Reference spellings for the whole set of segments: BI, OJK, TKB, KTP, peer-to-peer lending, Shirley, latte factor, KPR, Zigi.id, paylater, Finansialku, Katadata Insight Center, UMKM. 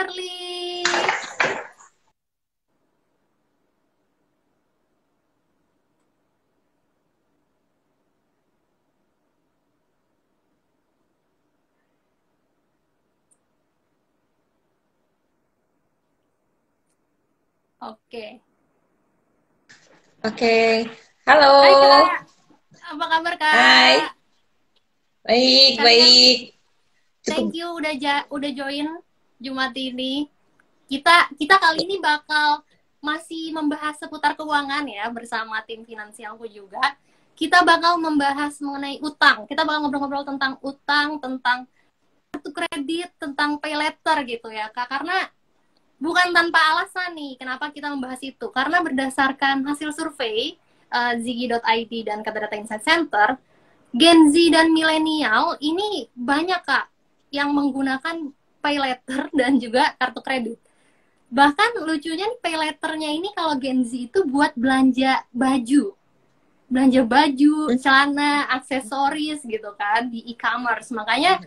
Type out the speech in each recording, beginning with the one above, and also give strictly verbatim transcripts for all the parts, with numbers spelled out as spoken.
Shirley. Oke. Oke. Halo. Hai, Kak. Apa kabar, Kak? Hai. Baik, Kak, baik. Thank you udah ja udah join Jumat ini. Kita kita kali ini bakal masih membahas seputar keuangan ya bersama tim Finansialku juga. Kita bakal membahas mengenai utang. Kita bakal ngobrol-ngobrol tentang utang, tentang kartu kredit, tentang pay letter gitu ya, Kak. Karena bukan tanpa alasan nih, kenapa kita membahas itu? Karena berdasarkan hasil survei uh, Zigi dot i d dan Katadata Insight Center, Gen Z dan milenial ini banyak, Kak, yang menggunakan pay letter dan juga kartu kredit. Bahkan lucunya nih, pay letternya ini kalau Gen Z itu buat belanja baju, belanja baju, celana, aksesoris gitu kan di e-commerce. Makanya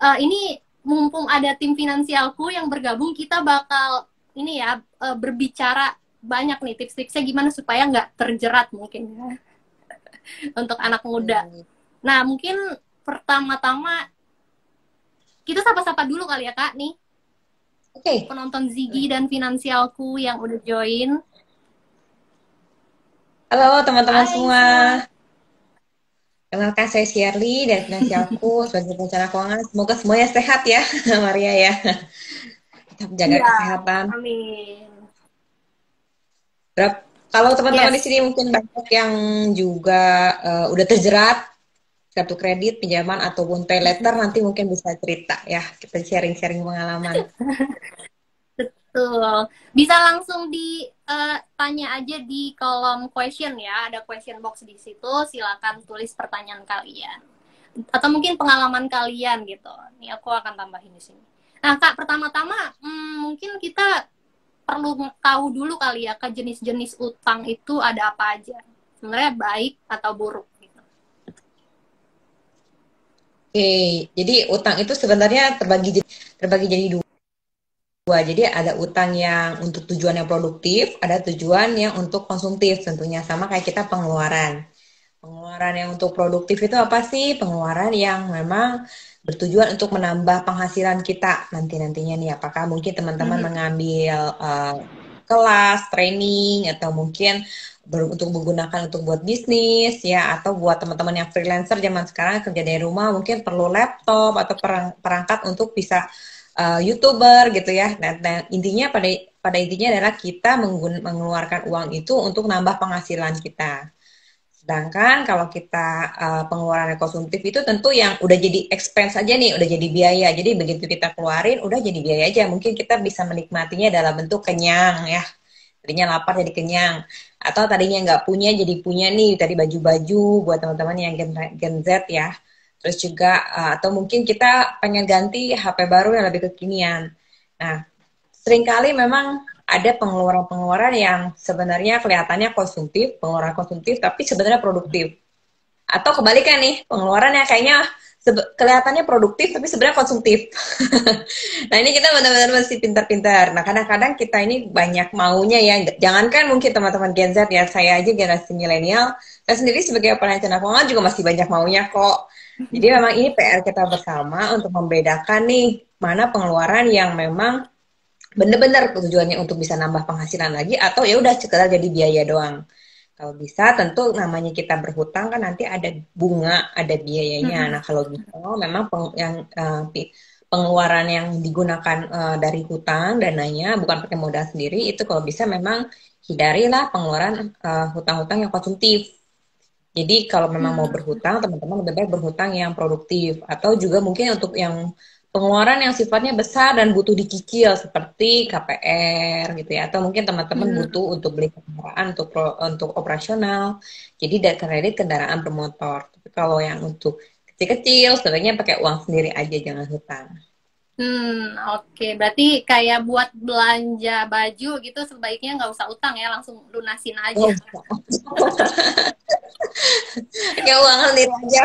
uh, ini mumpung ada tim Finansialku yang bergabung, kita bakal ini ya berbicara banyak nih tips-tipsnya gimana supaya nggak terjerat mungkin ya untuk anak muda. Nah, mungkin pertama-tama kita sapa-sapa dulu kali ya, Kak, nih. Oke. Okay. Penonton Zigi dan Finansialku yang udah join. Halo teman-teman semua. Semua. Kenalkan, saya Shirley dan Finansialku sebagai perencana keuangan. Semoga semuanya sehat ya, Maria ya. Tetap jaga ya, kesehatan. Amin. Berap, kalau teman-teman yes. di sini mungkin banyak yang juga uh, udah terjerat kartu kredit, pinjaman ataupun pay letter, nanti mungkin bisa cerita ya. Kita sharing-sharing pengalaman. Betul. Bisa langsung di Uh, tanya aja di kolom question ya, ada question box di situ, silakan tulis pertanyaan kalian atau mungkin pengalaman kalian gitu. Nih aku akan tambahin di sini. Nah, Kak, pertama-tama hmm, mungkin kita perlu tahu dulu kali ya, ke jenis-jenis utang itu ada apa aja, sebenarnya baik atau buruk gitu. Oke, jadi utang itu sebenarnya terbagi terbagi jadi dua. Dua, jadi ada utang yang untuk tujuan yang produktif, ada tujuan yang untuk konsumtif tentunya, sama kayak kita pengeluaran. Pengeluaran yang untuk produktif itu apa sih? Pengeluaran yang memang bertujuan untuk menambah penghasilan kita nanti-nantinya nih. Apakah mungkin teman-teman hmm. mengambil uh, kelas, training, atau mungkin untuk menggunakan untuk buat bisnis ya, atau buat teman-teman yang freelancer zaman sekarang kerja dari rumah mungkin perlu laptop atau perangkat untuk bisa Uh, YouTuber gitu ya. Nah, nah, intinya pada pada intinya adalah kita mengeluarkan uang itu untuk nambah penghasilan kita. Sedangkan kalau kita uh, pengeluaran konsumtif itu tentu yang udah jadi expense aja nih, udah jadi biaya. Jadi begitu kita keluarin, udah jadi biaya aja. Mungkin kita bisa menikmatinya dalam bentuk kenyang ya. Tadinya lapar jadi kenyang, atau tadinya nggak punya jadi punya nih. Tadi baju-baju buat teman-teman yang gen, gen Z ya. Terus juga, atau mungkin kita pengen ganti H P baru yang lebih kekinian. Nah, seringkali memang ada pengeluaran-pengeluaran yang sebenarnya kelihatannya konsumtif, pengeluaran konsumtif, tapi sebenarnya produktif. Atau kebalikan nih, pengeluaran yang kayaknya kelihatannya produktif, tapi sebenarnya konsumtif. Nah, ini kita benar-benar mesti pintar-pintar. Nah, kadang-kadang kita ini banyak maunya ya, jangankan mungkin teman-teman Gen Z ya, saya aja generasi milenial, saya sendiri sebagai perencana keuangan juga masih banyak maunya kok. Jadi memang ini P R kita bersama untuk membedakan nih mana pengeluaran yang memang benar-benar tujuannya untuk bisa nambah penghasilan lagi, atau ya udah sekedar jadi biaya doang. Kalau bisa tentu namanya kita berhutang kan nanti ada bunga, ada biayanya. Hmm. Nah, kalau gitu memang peng, yang uh, pengeluaran yang digunakan uh, dari hutang dananya bukan pakai modal sendiri, itu kalau bisa memang hindarilah pengeluaran hutang-hutang uh, yang konsumtif. Jadi kalau memang mau berhutang, teman-teman lebih baik berhutang yang produktif. Atau juga mungkin untuk yang pengeluaran yang sifatnya besar dan butuh dicicil, seperti K P R gitu ya. Atau mungkin teman-teman hmm. butuh untuk beli kendaraan, untuk, untuk operasional. Jadi dari kredit kendaraan bermotor. Tapi kalau yang untuk kecil-kecil, sebenarnya pakai uang sendiri aja, jangan hutang. Hmm, oke. Okay. Berarti kayak buat belanja baju gitu, sebaiknya nggak usah utang ya, langsung lunasin aja. Oh. Kayak uang sendiri aja.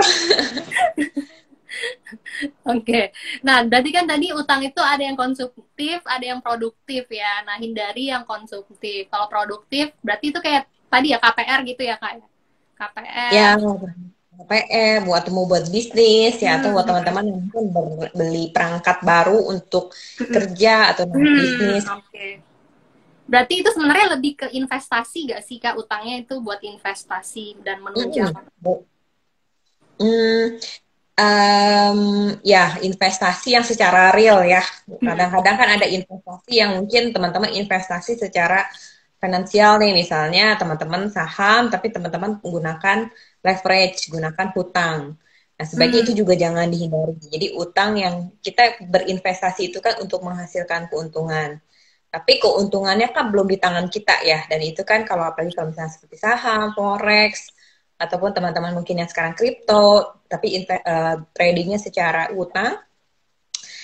Oke, okay. Nah berarti kan tadi utang itu ada yang konsumtif, ada yang produktif ya. Nah hindari yang konsumtif. Kalau produktif berarti itu kayak tadi ya K P R gitu ya kak? K P R. Ya, K P R buat temu buat bisnis ya, hmm. atau buat teman-teman yang beli perangkat baru untuk hmm. kerja atau hmm. bisnis. Oke. Okay. Berarti itu sebenarnya lebih ke investasi gak sih kak? Utangnya itu buat investasi dan menunjang. Hmm. hmm. Um, ya investasi yang secara real ya. Kadang-kadang kan ada investasi yang mungkin teman-teman investasi secara finansial nih, misalnya teman-teman saham tapi teman-teman menggunakan leverage, gunakan hutang. Nah sebaiknya hmm. itu juga jangan dihindari. Jadi utang yang kita berinvestasi itu kan untuk menghasilkan keuntungan. Tapi keuntungannya kan belum di tangan kita ya. Dan itu kan kalau apalagi kalau misalnya seperti saham, forex, ataupun teman-teman mungkin yang sekarang kripto, tapi uh, tradingnya secara utang,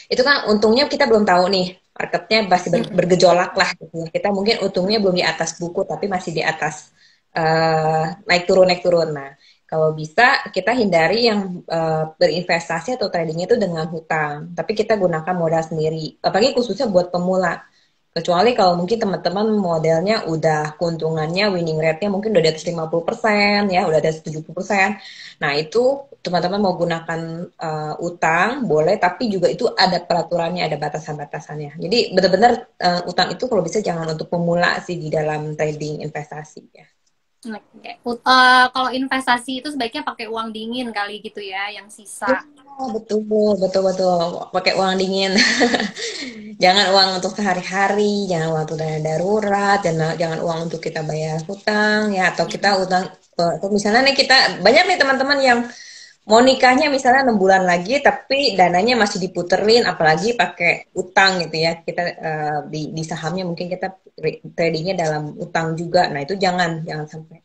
itu kan untungnya kita belum tahu nih, marketnya masih bergejolak lah. Gitu. Kita mungkin untungnya belum di atas buku, tapi masih di atas uh, naik turun-naik turun. Nah, kalau bisa kita hindari yang uh, berinvestasi atau tradingnya itu dengan hutang, tapi kita gunakan modal sendiri, apalagi khususnya buat pemula. Kecuali kalau mungkin teman-teman modelnya udah keuntungannya, winning rate-nya mungkin udah di atas lima puluh persen, ya, udah di atas tujuh puluh persen. Nah, itu teman-teman mau gunakan uh, utang, boleh, tapi juga itu ada peraturannya, ada batasan-batasannya. Jadi, benar-benar uh, utang itu kalau bisa jangan untuk pemula sih di dalam trading investasi, ya. Okay. Uh, kalau investasi itu sebaiknya pakai uang dingin kali gitu ya, yang sisa. Betul, betul, betul. Pakai uang dingin. Jangan uang untuk sehari-hari, jangan uang untuk dana darurat, jangan, jangan uang untuk kita bayar hutang, ya. Atau kita utang, atau misalnya nih kita, banyak nih teman-teman yang mau nikahnya misalnya enam bulan lagi, tapi dananya masih diputerin, apalagi pakai utang gitu ya. Kita uh, di, di sahamnya mungkin kita tradingnya dalam utang juga. Nah itu jangan, jangan sampai.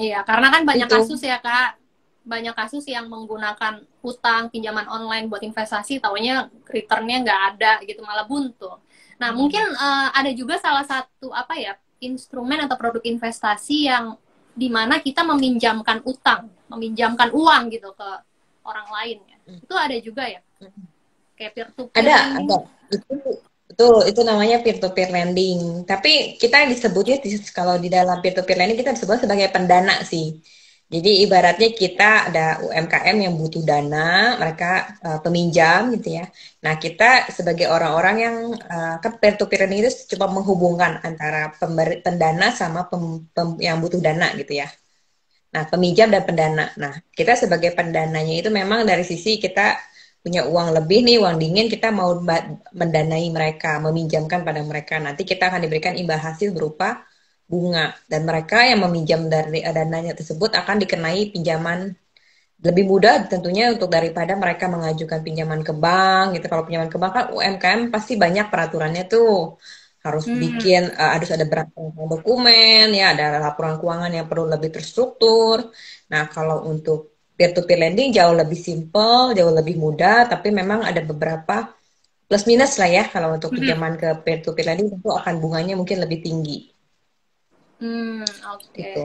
Iya, karena kan banyak itu. kasus ya kak, banyak kasus yang menggunakan utang, pinjaman online buat investasi, taunya returnnya nggak ada gitu, malah buntu. Nah mungkin uh, ada juga salah satu apa ya instrumen atau produk investasi yang di mana kita meminjamkan utang, meminjamkan uang gitu ke orang lain ya. Hmm. Itu ada juga ya? Hmm. Kayak peer-to-peer ada, ada. Itu, betul, itu namanya peer-to-peer lending. Tapi kita disebutnya, kalau di dalam peer-to-peer lending kita disebut sebagai pendana sih. Jadi ibaratnya kita ada U M K M yang butuh dana, mereka uh, peminjam gitu ya. Nah kita sebagai orang-orang yang uh, ke peer-to-peer lending itu cuma menghubungkan antara pemberi, pendana sama pem, pem, yang butuh dana gitu ya. Nah peminjam dan pendana. Nah kita sebagai pendananya itu memang dari sisi kita punya uang lebih nih, uang dingin, kita mau mendanai mereka, meminjamkan pada mereka. Nanti kita akan diberikan imbal hasil berupa bunga, dan mereka yang meminjam dari dananya tersebut akan dikenai pinjaman lebih mudah tentunya untuk daripada mereka mengajukan pinjaman ke bank gitu. Kalau pinjaman ke bank kan U M K M pasti banyak peraturannya tuh, harus hmm. bikin uh, harus ada dokumen ya, ada laporan keuangan yang perlu lebih terstruktur. Nah kalau untuk peer-to-peer lending jauh lebih simple, jauh lebih mudah, tapi memang ada beberapa plus minus lah ya. Kalau untuk pinjaman hmm. ke peer-to-peer lending tentu akan bunganya mungkin lebih tinggi. Hmm, oke. Okay. Gitu.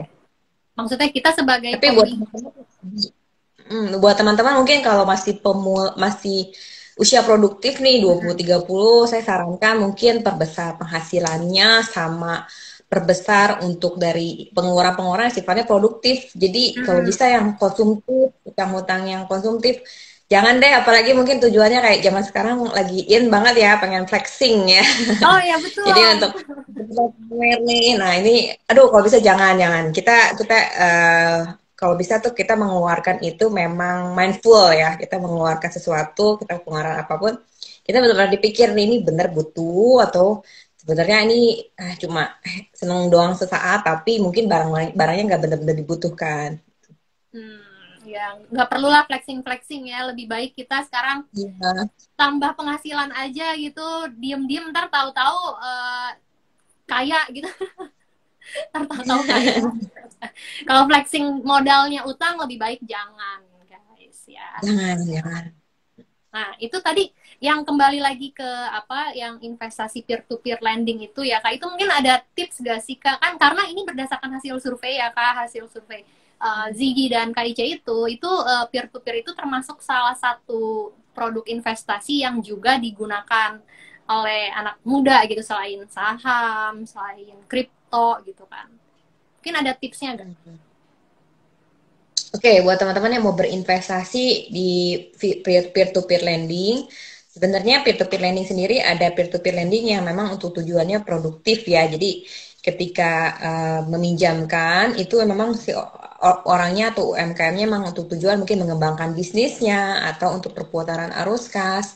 Maksudnya kita sebagai Tapi buat teman-teman, buat teman-teman mungkin kalau masih pemula, masih usia produktif nih dua puluh tiga puluh, hmm. saya sarankan mungkin perbesar penghasilannya sama perbesar untuk dari pengeluaran-pengeluaran sifatnya produktif. Jadi hmm. kalau bisa yang konsumtif, utang-utang yang konsumtif jangan deh, apalagi mungkin tujuannya kayak zaman sekarang lagi in banget ya, pengen flexing ya. Oh iya betul. Jadi untuk nih, nah ini, aduh kalau bisa jangan jangan kita kita uh, kalau bisa tuh kita mengeluarkan itu memang mindful ya, kita mengeluarkan sesuatu, kita pengeluaran apapun, kita benar-benar dipikir nih, ini bener butuh atau sebenarnya ini ah, cuma seneng doang sesaat, tapi mungkin barang barangnya nggak benar-benar dibutuhkan. Hmm. Ya, nggak perlulah flexing-flexing ya, lebih baik kita sekarang ya. Tambah penghasilan aja gitu, diem-diem ntar tahu-tahu uh, kaya gitu, ntar tahu-tahu kaya. Kalau flexing modalnya utang lebih baik jangan guys ya. Jangan, jangan. Nah itu tadi yang kembali lagi ke apa yang investasi peer-to-peer lending itu ya kak, itu mungkin ada tips gak sih kak, kan karena ini berdasarkan hasil survei ya kak, hasil survei uh, Zigi dan K I C itu, itu uh, peer-to-peer itu termasuk salah satu produk investasi yang juga digunakan oleh anak muda gitu, selain saham, selain kripto gitu kan. Mungkin ada tipsnya kan? Oke, okay, buat teman-teman yang mau berinvestasi di peer-to-peer lending, sebenarnya peer-to-peer lending sendiri ada peer-to-peer lending yang memang untuk tujuannya produktif ya. Jadi ketika uh, meminjamkan itu memang si orangnya atau U M K M-nya memang untuk tujuan mungkin mengembangkan bisnisnya atau untuk perputaran arus kas.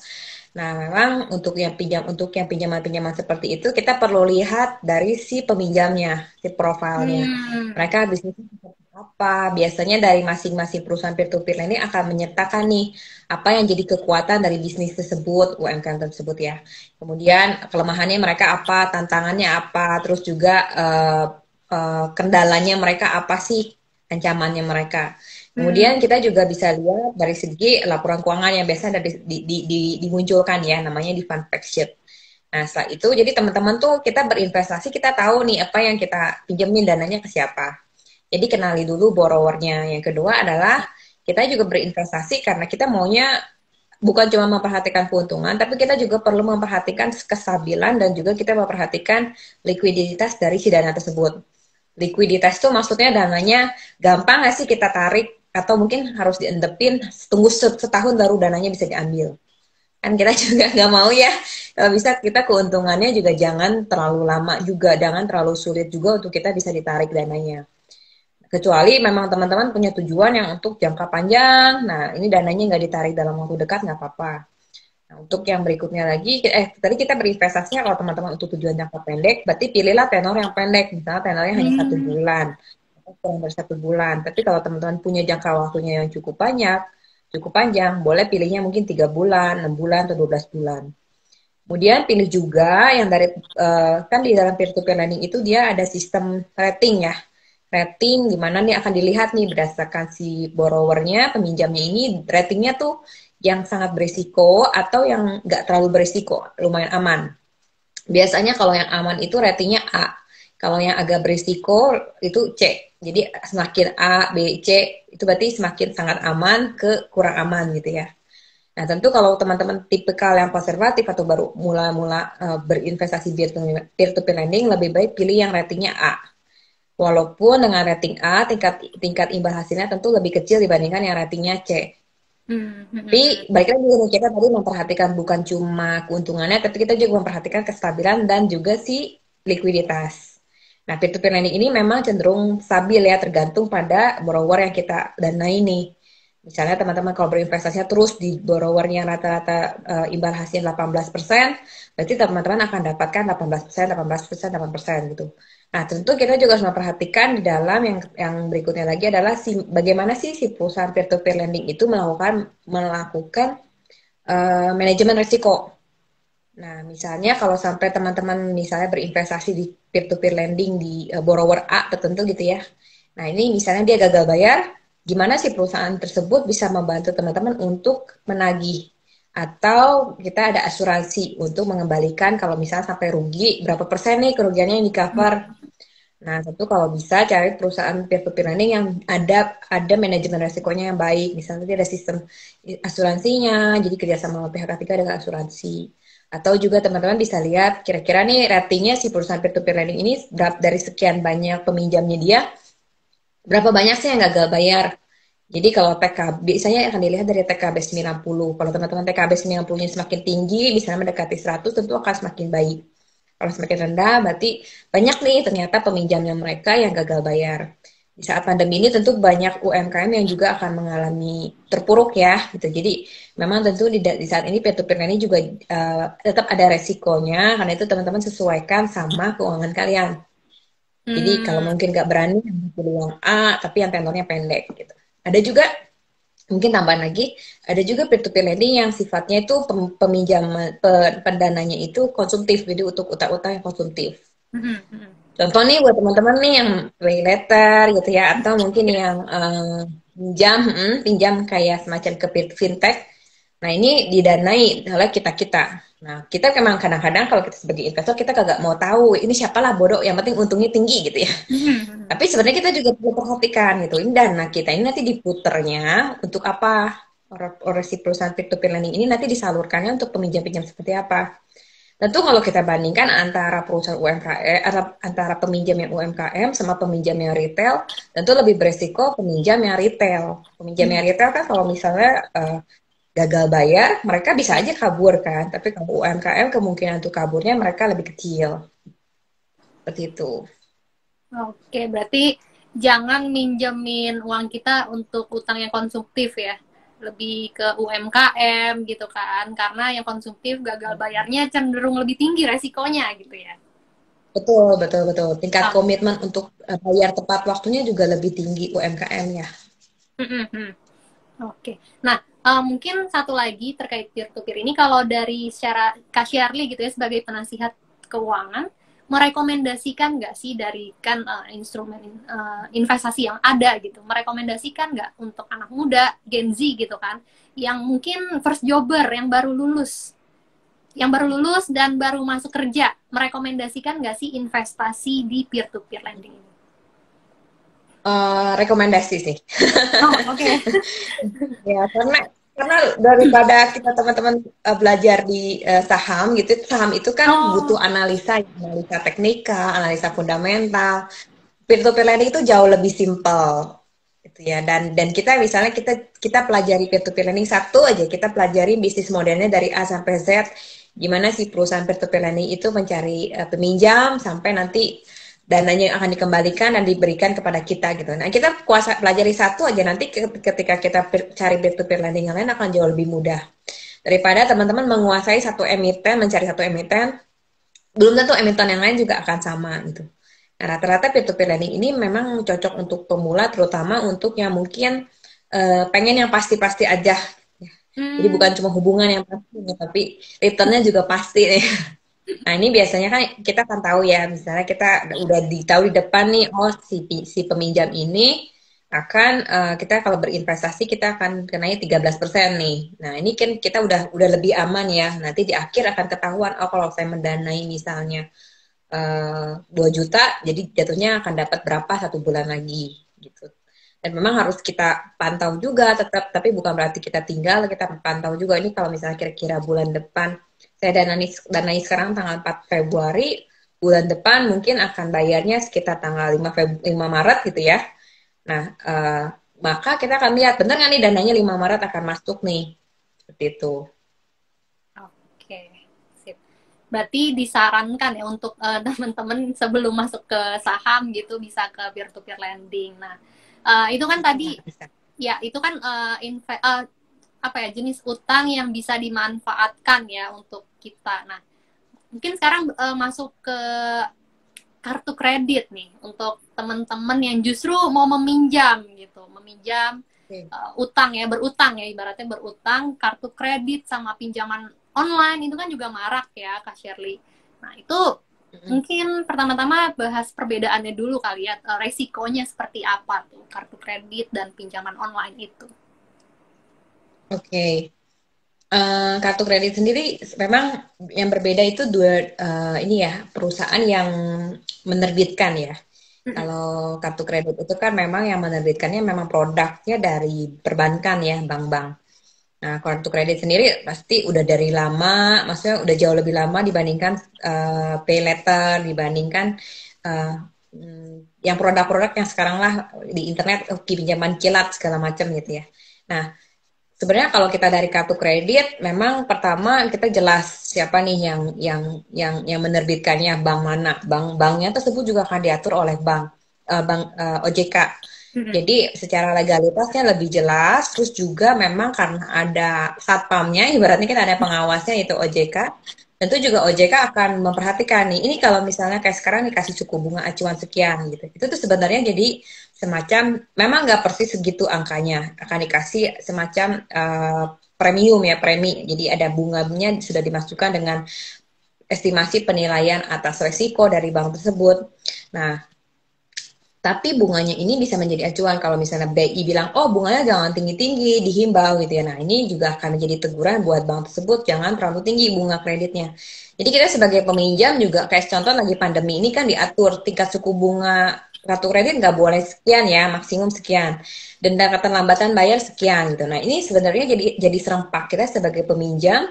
Nah, memang untuk yang pinjam untuk yang pinjaman-pinjaman seperti itu kita perlu lihat dari si peminjamnya, si profilnya. Hmm. Mereka bisnisnya apa, biasanya dari masing-masing perusahaan peer-to-peer ini akan menyertakan nih apa yang jadi kekuatan dari bisnis tersebut, U M K M tersebut ya. Kemudian kelemahannya mereka apa, tantangannya apa, terus juga uh, uh, kendalanya mereka apa sih, ancamannya mereka. Kemudian hmm. kita juga bisa lihat dari segi laporan keuangan yang biasanya dari, di, di, di, dimunculkan ya, namanya di fund fact sheet. Nah setelah itu jadi teman-teman tuh kita berinvestasi, kita tahu nih apa yang kita pinjemin dananya ke siapa. Jadi kenali dulu borrowernya. Yang kedua adalah kita juga berinvestasi karena kita maunya bukan cuma memperhatikan keuntungan, tapi kita juga perlu memperhatikan kestabilan dan juga kita memperhatikan likuiditas dari si dana tersebut. Likuiditas itu maksudnya dananya gampang nggak sih kita tarik atau mungkin harus diendepin tunggu setahun baru dananya bisa diambil. Kan kita juga nggak mau ya, kalau bisa kita keuntungannya juga jangan terlalu lama juga, jangan terlalu sulit juga untuk kita bisa ditarik dananya. Kecuali memang teman-teman punya tujuan yang untuk jangka panjang, nah ini dananya nggak ditarik dalam waktu dekat nggak apa-apa. Nah, untuk yang berikutnya lagi, eh tadi kita berinvestasinya kalau teman-teman untuk tujuan jangka pendek, berarti pilihlah tenor yang pendek, misalnya tenornya hmm. hanya satu bulan, atau kurang dari satu bulan. Tapi kalau teman-teman punya jangka waktunya yang cukup banyak, cukup panjang, boleh pilihnya mungkin tiga bulan, enam bulan, atau dua belas bulan. Kemudian pilih juga yang dari uh, kan di dalam peer-to-peer lending itu dia ada sistem rating ya. Rating dimana nih akan dilihat nih berdasarkan si borrowernya, peminjamnya ini ratingnya tuh yang sangat berisiko atau yang nggak terlalu berisiko, lumayan aman. Biasanya kalau yang aman itu ratingnya A, kalau yang agak berisiko itu C. Jadi semakin A, B, C itu berarti semakin sangat aman ke kurang aman gitu ya. Nah tentu kalau teman-teman tipikal yang konservatif atau baru mula-mula uh, berinvestasi peer-to-peer lending lebih baik pilih yang ratingnya A. Walaupun dengan rating A, tingkat tingkat imbal hasilnya tentu lebih kecil dibandingkan yang ratingnya C. Hmm, hmm, tapi balik lagi kita tadi memperhatikan bukan cuma keuntungannya, tapi kita juga memperhatikan kestabilan dan juga si likuiditas. Nah, peer-to-peer lending ini memang cenderung stabil ya, tergantung pada borrower yang kita danai ini. Misalnya teman-teman kalau berinvestasinya terus di borrowernya rata-rata uh, imbal hasil delapan belas persen, berarti teman-teman akan dapatkan delapan belas persen, delapan belas persen, delapan belas persen gitu. Nah, tentu kita juga harus memperhatikan di dalam yang yang berikutnya lagi adalah si, bagaimana sih si perusahaan peer-to-peer lending itu melakukan melakukan uh, manajemen risiko. Nah, misalnya kalau sampai teman-teman misalnya berinvestasi di peer-to-peer lending di uh, borrower A tertentu gitu ya. Nah, ini misalnya dia gagal bayar, gimana sih perusahaan tersebut bisa membantu teman-teman untuk menagih, atau kita ada asuransi untuk mengembalikan kalau misalnya sampai rugi berapa persen nih kerugiannya yang di cover. Nah tentu kalau bisa cari perusahaan peer-to-peer lending yang ada ada manajemen resikonya yang baik, misalnya ada sistem asuransinya, jadi kerjasama pihak ketiga dengan asuransi. Atau juga teman-teman bisa lihat kira-kira nih ratingnya si perusahaan peer-to-peer lending ini dari sekian banyak peminjamnya dia, berapa banyak sih yang gagal bayar? Jadi kalau T K B, biasanya akan dilihat dari T K B sembilan puluh. Kalau teman-teman T K B sembilan puluh-nya semakin tinggi, misalnya mendekati seratus, tentu akan semakin baik. Kalau semakin rendah, berarti banyak nih ternyata peminjamnya mereka yang gagal bayar. Di saat pandemi ini tentu banyak U M K M yang juga akan mengalami terpuruk ya. Gitu. Jadi memang tentu di, di saat ini peer-to-peer ini juga uh, tetap ada resikonya, karena itu teman-teman sesuaikan sama keuangan kalian. Jadi hmm. kalau mungkin nggak berani pilih yang A, tapi yang tenornya pendek gitu. Ada juga mungkin tambahan lagi, ada juga peer-to-peer lending yang sifatnya itu peminjaman pendananya itu konsumtif, jadi untuk utang-utang yang konsumtif. Hmm. Contoh nih buat teman-teman nih yang pay later gitu ya, atau mungkin yang uh, pinjam, hmm, pinjam kayak semacam ke fintech. Nah, ini didanai oleh kita-kita. Nah, kita memang kadang-kadang kalau kita sebagai investor, kita kagak mau tahu, ini siapalah bodoh, yang penting untungnya tinggi gitu ya. Mm-hmm. Tapi sebenarnya kita juga perlu perhatikan gitu, ini dana kita ini nanti diputernya untuk apa? Orang si perusahaan peer-to-peer lending ini nanti disalurkannya untuk peminjam-pinjam seperti apa? Tentu kalau kita bandingkan antara perusahaan U M K M, antara peminjam yang U M K M sama peminjam yang retail, tentu lebih beresiko peminjam yang retail. Peminjam yang retail kan kalau misalnya uh, gagal bayar, mereka bisa aja kabur kan. Tapi kalau U M K M kemungkinan untuk kaburnya mereka lebih kecil. Seperti itu. Oke, berarti jangan minjemin uang kita untuk utang yang konsumtif ya. Lebih ke U M K M gitu kan, karena yang konsumtif gagal bayarnya cenderung lebih tinggi resikonya gitu ya. Betul, betul, betul. Tingkat oh. komitmen untuk bayar tepat waktunya juga lebih tinggi U M K M ya. Mm-hmm. Oke, okay. Nah uh, mungkin satu lagi terkait peer-to-peer ini, kalau dari secara Kak Shirley gitu ya sebagai penasihat keuangan, merekomendasikan nggak sih dari kan uh, instrumen uh, investasi yang ada gitu, merekomendasikan nggak untuk anak muda Gen Z gitu kan, yang mungkin first jobber yang baru lulus, yang baru lulus dan baru masuk kerja, merekomendasikan nggak sih investasi di peer-to-peer lending ini? Uh, rekomendasi sih. Oh, oke. Okay. Ya karena karena daripada kita teman-teman uh, belajar di uh, saham gitu, saham itu kan oh. butuh analisa, analisa teknikal, analisa fundamental. Peer-to-peer lending itu jauh lebih simple, gitu ya. Dan dan kita misalnya kita kita pelajari peer-to-peer lending satu aja, kita pelajari bisnis modelnya dari A sampai Z, gimana sih perusahaan peer-to-peer lending itu mencari uh, peminjam sampai nanti dananya yang akan dikembalikan dan diberikan kepada kita gitu. Nah, kita kuasa pelajari satu aja, nanti ketika kita cari peer-to-peer lending yang lain akan jauh lebih mudah. Daripada teman-teman menguasai satu emiten, mencari satu emiten, belum tentu emiten yang lain juga akan sama gitu. Nah, rata-rata peer-to-peer lending ini memang cocok untuk pemula, terutama untuk yang mungkin uh, pengen yang pasti-pasti aja. Hmm. Jadi bukan cuma hubungan yang pasti, tapi returnnya juga pasti nih. Nah ini biasanya kan kita akan tahu ya, misalnya kita udah ditahu di depan nih, oh si, si peminjam ini akan, uh, kita kalau berinvestasi kita akan kenanya tiga belas persen nih. Nah ini kan kita udah udah lebih aman ya, nanti di akhir akan ketahuan, oh kalau saya mendanai misalnya uh, dua juta, jadi jatuhnya akan dapat berapa satu bulan lagi gitu. Dan memang harus kita pantau juga tetap, tapi bukan berarti kita tinggal, kita pantau juga ini kalau misalnya kira-kira bulan depan, saya danai, danai sekarang tanggal empat Februari, bulan depan mungkin akan bayarnya sekitar tanggal lima Maret gitu ya. Nah, uh, maka kita akan lihat, bener nggak nih dananya lima Maret akan masuk nih. Seperti itu. Oke, sip. Berarti disarankan ya untuk uh, teman-teman sebelum masuk ke saham gitu bisa ke peer-to-peer lending. Nah, uh, itu kan tadi, nah, ya itu kan uh, inve- uh, apa ya, jenis utang yang bisa dimanfaatkan ya untuk kita. Nah, mungkin sekarang e, masuk ke kartu kredit nih untuk teman-teman yang justru mau meminjam gitu, meminjam e, utang ya, berutang ya, ibaratnya berutang, kartu kredit sama pinjaman online itu kan juga marak ya, Kak Shirley. Nah, itu mm-hmm. mungkin pertama-tama bahas perbedaannya dulu kali ya, resikonya seperti apa tuh kartu kredit dan pinjaman online itu. Oke, okay. uh, kartu kredit sendiri memang yang berbeda itu dua uh, ini ya, perusahaan yang menerbitkan ya. Mm-hmm. Kalau kartu kredit itu kan memang yang menerbitkannya memang produknya dari perbankan ya, bank-bank. Nah, kartu kredit sendiri pasti udah dari lama, maksudnya udah jauh lebih lama dibandingkan uh, pay letter, dibandingkan uh, yang produk-produk yang sekarang lah di internet, oh, pinjaman kilat segala macam gitu ya. Nah, sebenarnya kalau kita dari kartu kredit, memang pertama kita jelas siapa nih yang yang yang yang menerbitkannya, bank mana, bank banknya tersebut juga akan diatur oleh bank uh, bank uh, O J K. Mm-hmm. Jadi secara legalitasnya lebih jelas, terus juga memang karena ada satpamnya, ibaratnya kita ada pengawasnya itu O J K. Tentu juga O J K akan memperhatikan nih, ini kalau misalnya kayak sekarang dikasih suku bunga acuan sekian gitu, itu tuh sebenarnya jadi semacam, memang nggak persis segitu angkanya, akan dikasih semacam uh, premium ya, premi, jadi ada bunganya sudah dimasukkan dengan estimasi penilaian atas resiko dari bank tersebut. Nah, Tapi bunganya ini bisa menjadi acuan kalau misalnya B I bilang, oh bunganya jangan tinggi-tinggi, dihimbau gitu ya. Nah ini juga akan menjadi teguran buat bank tersebut, jangan terlalu tinggi bunga kreditnya. Jadi kita sebagai peminjam juga, kayak contoh lagi pandemi ini kan diatur tingkat suku bunga kartu kredit nggak boleh sekian ya, maksimum sekian. Denda keterlambatan bayar sekian gitu. Nah ini sebenarnya jadi jadi serempak kita sebagai peminjam.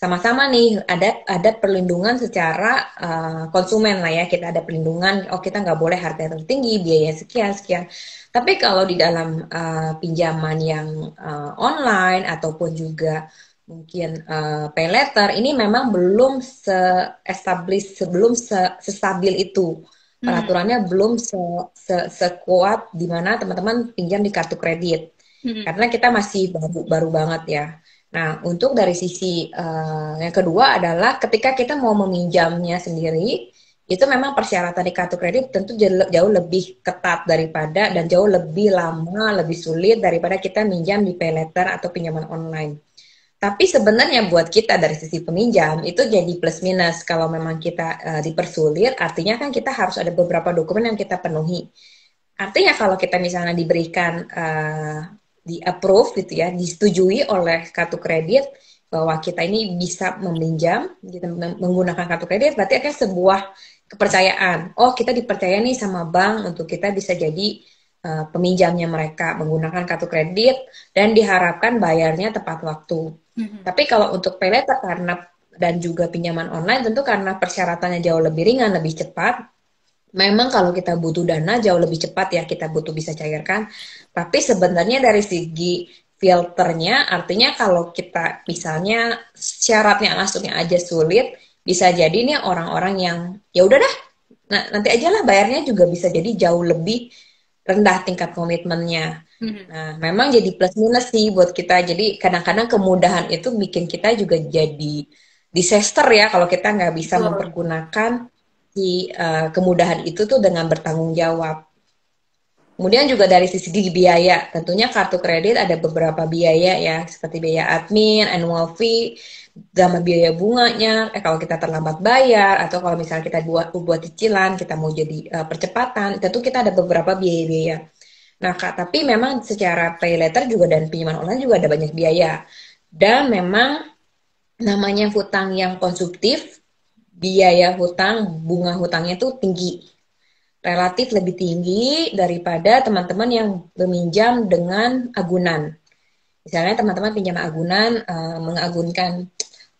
Sama-sama nih, ada ada perlindungan secara uh, konsumen lah ya, kita ada perlindungan, oh kita nggak boleh harga yang tertinggi, biaya sekian-sekian. Tapi kalau di dalam uh, pinjaman yang uh, online ataupun juga mungkin uh, pay letter, ini memang belum se-establish, sebelum se-stabil itu. Peraturannya hmm. belum se-sekuat -se di mana teman-teman pinjam di kartu kredit. Hmm. Karena kita masih baru, baru banget ya. Nah, untuk dari sisi uh, yang kedua adalah ketika kita mau meminjamnya sendiri, itu memang persyaratan di kartu kredit tentu jauh lebih ketat daripada, dan jauh lebih lama, lebih sulit daripada kita minjam di pay letter atau pinjaman online. Tapi sebenarnya buat kita dari sisi peminjam, itu jadi plus minus kalau memang kita uh, dipersulit, artinya kan kita harus ada beberapa dokumen yang kita penuhi. Artinya kalau kita misalnya diberikan... Uh, di-approve gitu ya, disetujui oleh kartu kredit bahwa kita ini bisa meminjam gitu, menggunakan kartu kredit, berarti ada sebuah kepercayaan. Oh, kita dipercaya nih sama bank untuk kita bisa jadi uh, peminjamnya mereka menggunakan kartu kredit dan diharapkan bayarnya tepat waktu. Mm-hmm. Tapi kalau untuk pay letter karena dan juga pinjaman online tentu karena persyaratannya jauh lebih ringan, lebih cepat. Memang kalau kita butuh dana jauh lebih cepat ya, kita butuh bisa cairkan. Tapi sebenarnya dari segi filternya, artinya kalau kita misalnya syaratnya langsungnya aja sulit, bisa jadi nih orang-orang yang ya udah dah, nah, nanti aja lah bayarnya juga bisa jadi jauh lebih rendah tingkat komitmennya. Mm-hmm. Nah, memang jadi plus minus sih buat kita. Jadi kadang-kadang kemudahan itu bikin kita juga jadi disaster ya kalau kita nggak bisa oh. mempergunakan di uh, kemudahan itu tuh dengan bertanggung jawab. Kemudian juga dari sisi biaya, tentunya kartu kredit ada beberapa biaya ya, seperti biaya admin, annual fee, sama biaya bunganya, eh kalau kita terlambat bayar, atau kalau misalnya kita buat buat cicilan, kita mau jadi uh, percepatan, tentu kita ada beberapa biaya-biaya. Nah, Kak, tapi memang secara pay letter juga dan pinjaman online juga ada banyak biaya. Dan memang namanya hutang yang konsumtif, biaya hutang, bunga hutangnya tuh tinggi, relatif lebih tinggi daripada teman-teman yang meminjam dengan agunan. Misalnya teman-teman pinjam agunan, uh, mengagunkan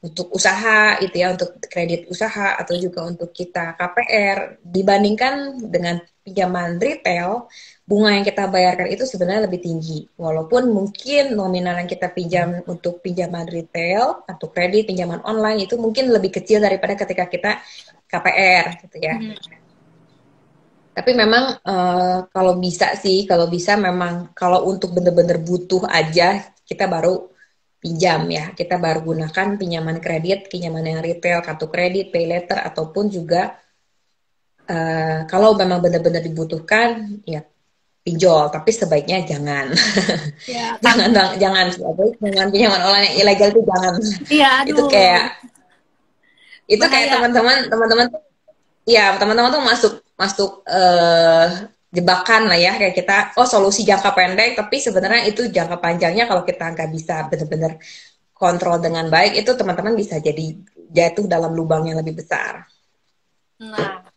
untuk usaha gitu ya, untuk kredit usaha atau juga untuk kita K P R, dibandingkan dengan pinjaman retail, bunga yang kita bayarkan itu sebenarnya lebih tinggi. Walaupun mungkin nominal yang kita pinjam untuk pinjaman retail atau kredit pinjaman online itu mungkin lebih kecil daripada ketika kita K P R gitu ya. Hmm. Tapi memang uh, kalau bisa sih, kalau bisa memang kalau untuk bener-bener butuh aja kita baru pinjam ya. Kita baru gunakan pinjaman kredit, pinjaman yang retail, kartu kredit, pay letter ataupun juga uh, kalau memang benar-benar dibutuhkan ya pinjol, tapi sebaiknya jangan, ya, jangan, bang, jangan, jangan pinjaman online yang ilegal itu jangan. Ya, itu kayak, itu bahaya. Kayak teman-teman, teman-teman, ya teman-teman tuh masuk, masuk uh, jebakan lah ya, kayak kita, oh solusi jangka pendek, tapi sebenarnya itu jangka panjangnya kalau kita nggak bisa benar-benar kontrol dengan baik, itu teman-teman bisa jadi jatuh dalam lubang yang lebih besar. Nah.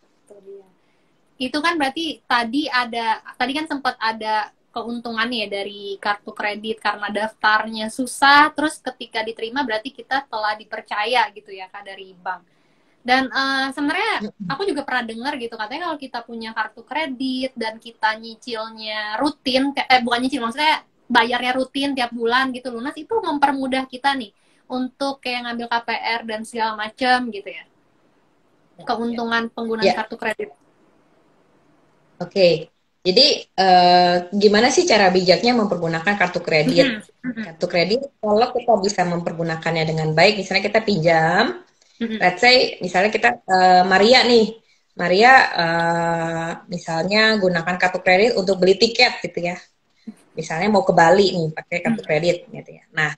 Itu kan berarti tadi ada, tadi kan sempat ada keuntungannya ya dari kartu kredit karena daftarnya susah, terus ketika diterima berarti kita telah dipercaya gitu ya Kak dari bank. Dan uh, sebenarnya aku juga pernah dengar gitu katanya kalau kita punya kartu kredit dan kita nyicilnya rutin, eh bukan nyicil maksudnya bayarnya rutin tiap bulan gitu lunas, itu mempermudah kita nih untuk kayak ngambil K P R dan segala macam gitu ya. Keuntungan penggunaan yeah. kartu kredit. Oke, okay. Jadi uh, gimana sih cara bijaknya mempergunakan kartu kredit? Mm-hmm. Kartu kredit kalau kita bisa mempergunakannya dengan baik, misalnya kita pinjam, mm-hmm. let's say misalnya kita uh, Maria nih, Maria uh, misalnya gunakan kartu kredit untuk beli tiket gitu ya, misalnya mau ke Bali nih pakai kartu mm-hmm. kredit gitu ya. Nah,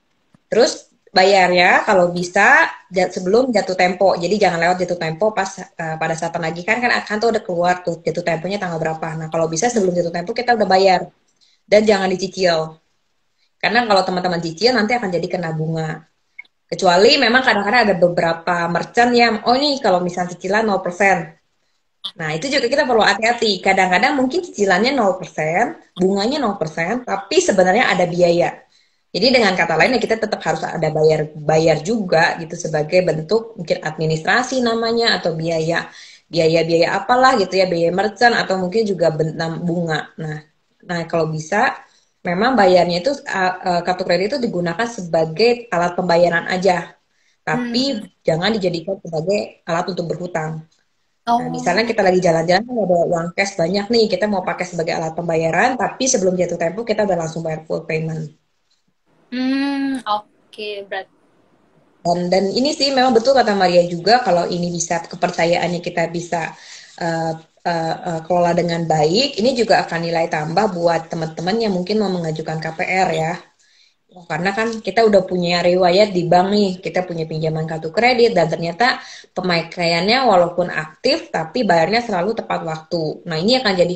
terus bayar ya kalau bisa sebelum jatuh tempo. Jadi jangan lewat jatuh tempo pas uh, pada saat penagihan kan akan tuh udah keluar tuh jatuh temponya tanggal berapa. Nah kalau bisa sebelum jatuh tempo kita udah bayar dan jangan dicicil. Karena kalau teman-teman cicil nanti akan jadi kena bunga. Kecuali memang kadang-kadang ada beberapa merchant yang, oh nih kalau misalnya cicilan nol persen. Nah itu juga kita perlu hati-hati. Kadang-kadang mungkin cicilannya nol persen, bunganya nol persen, tapi sebenarnya ada biaya. Jadi dengan kata lain ya kita tetap harus ada bayar bayar juga gitu sebagai bentuk mungkin administrasi namanya atau biaya biaya-biaya apalah gitu ya, biaya merchant atau mungkin juga bunga. Nah, nah kalau bisa memang bayarnya itu kartu kredit itu digunakan sebagai alat pembayaran aja, tapi hmm. jangan dijadikan sebagai alat untuk berhutang. Oh. Nah, misalnya kita lagi jalan-jalan ada uang cash banyak nih, kita mau pakai sebagai alat pembayaran, tapi sebelum jatuh tempo kita udah langsung bayar full payment. Hmm, oke, okay, berarti. Dan, dan ini sih memang betul kata Maria juga, kalau ini bisa kepercayaannya kita bisa Uh, Uh, uh, kelola dengan baik, ini juga akan nilai tambah buat teman-teman yang mungkin mau mengajukan K P R ya. Karena kan kita udah punya riwayat di bank nih, kita punya pinjaman kartu kredit dan ternyata pemakaiannya walaupun aktif tapi bayarnya selalu tepat waktu. Nah ini akan jadi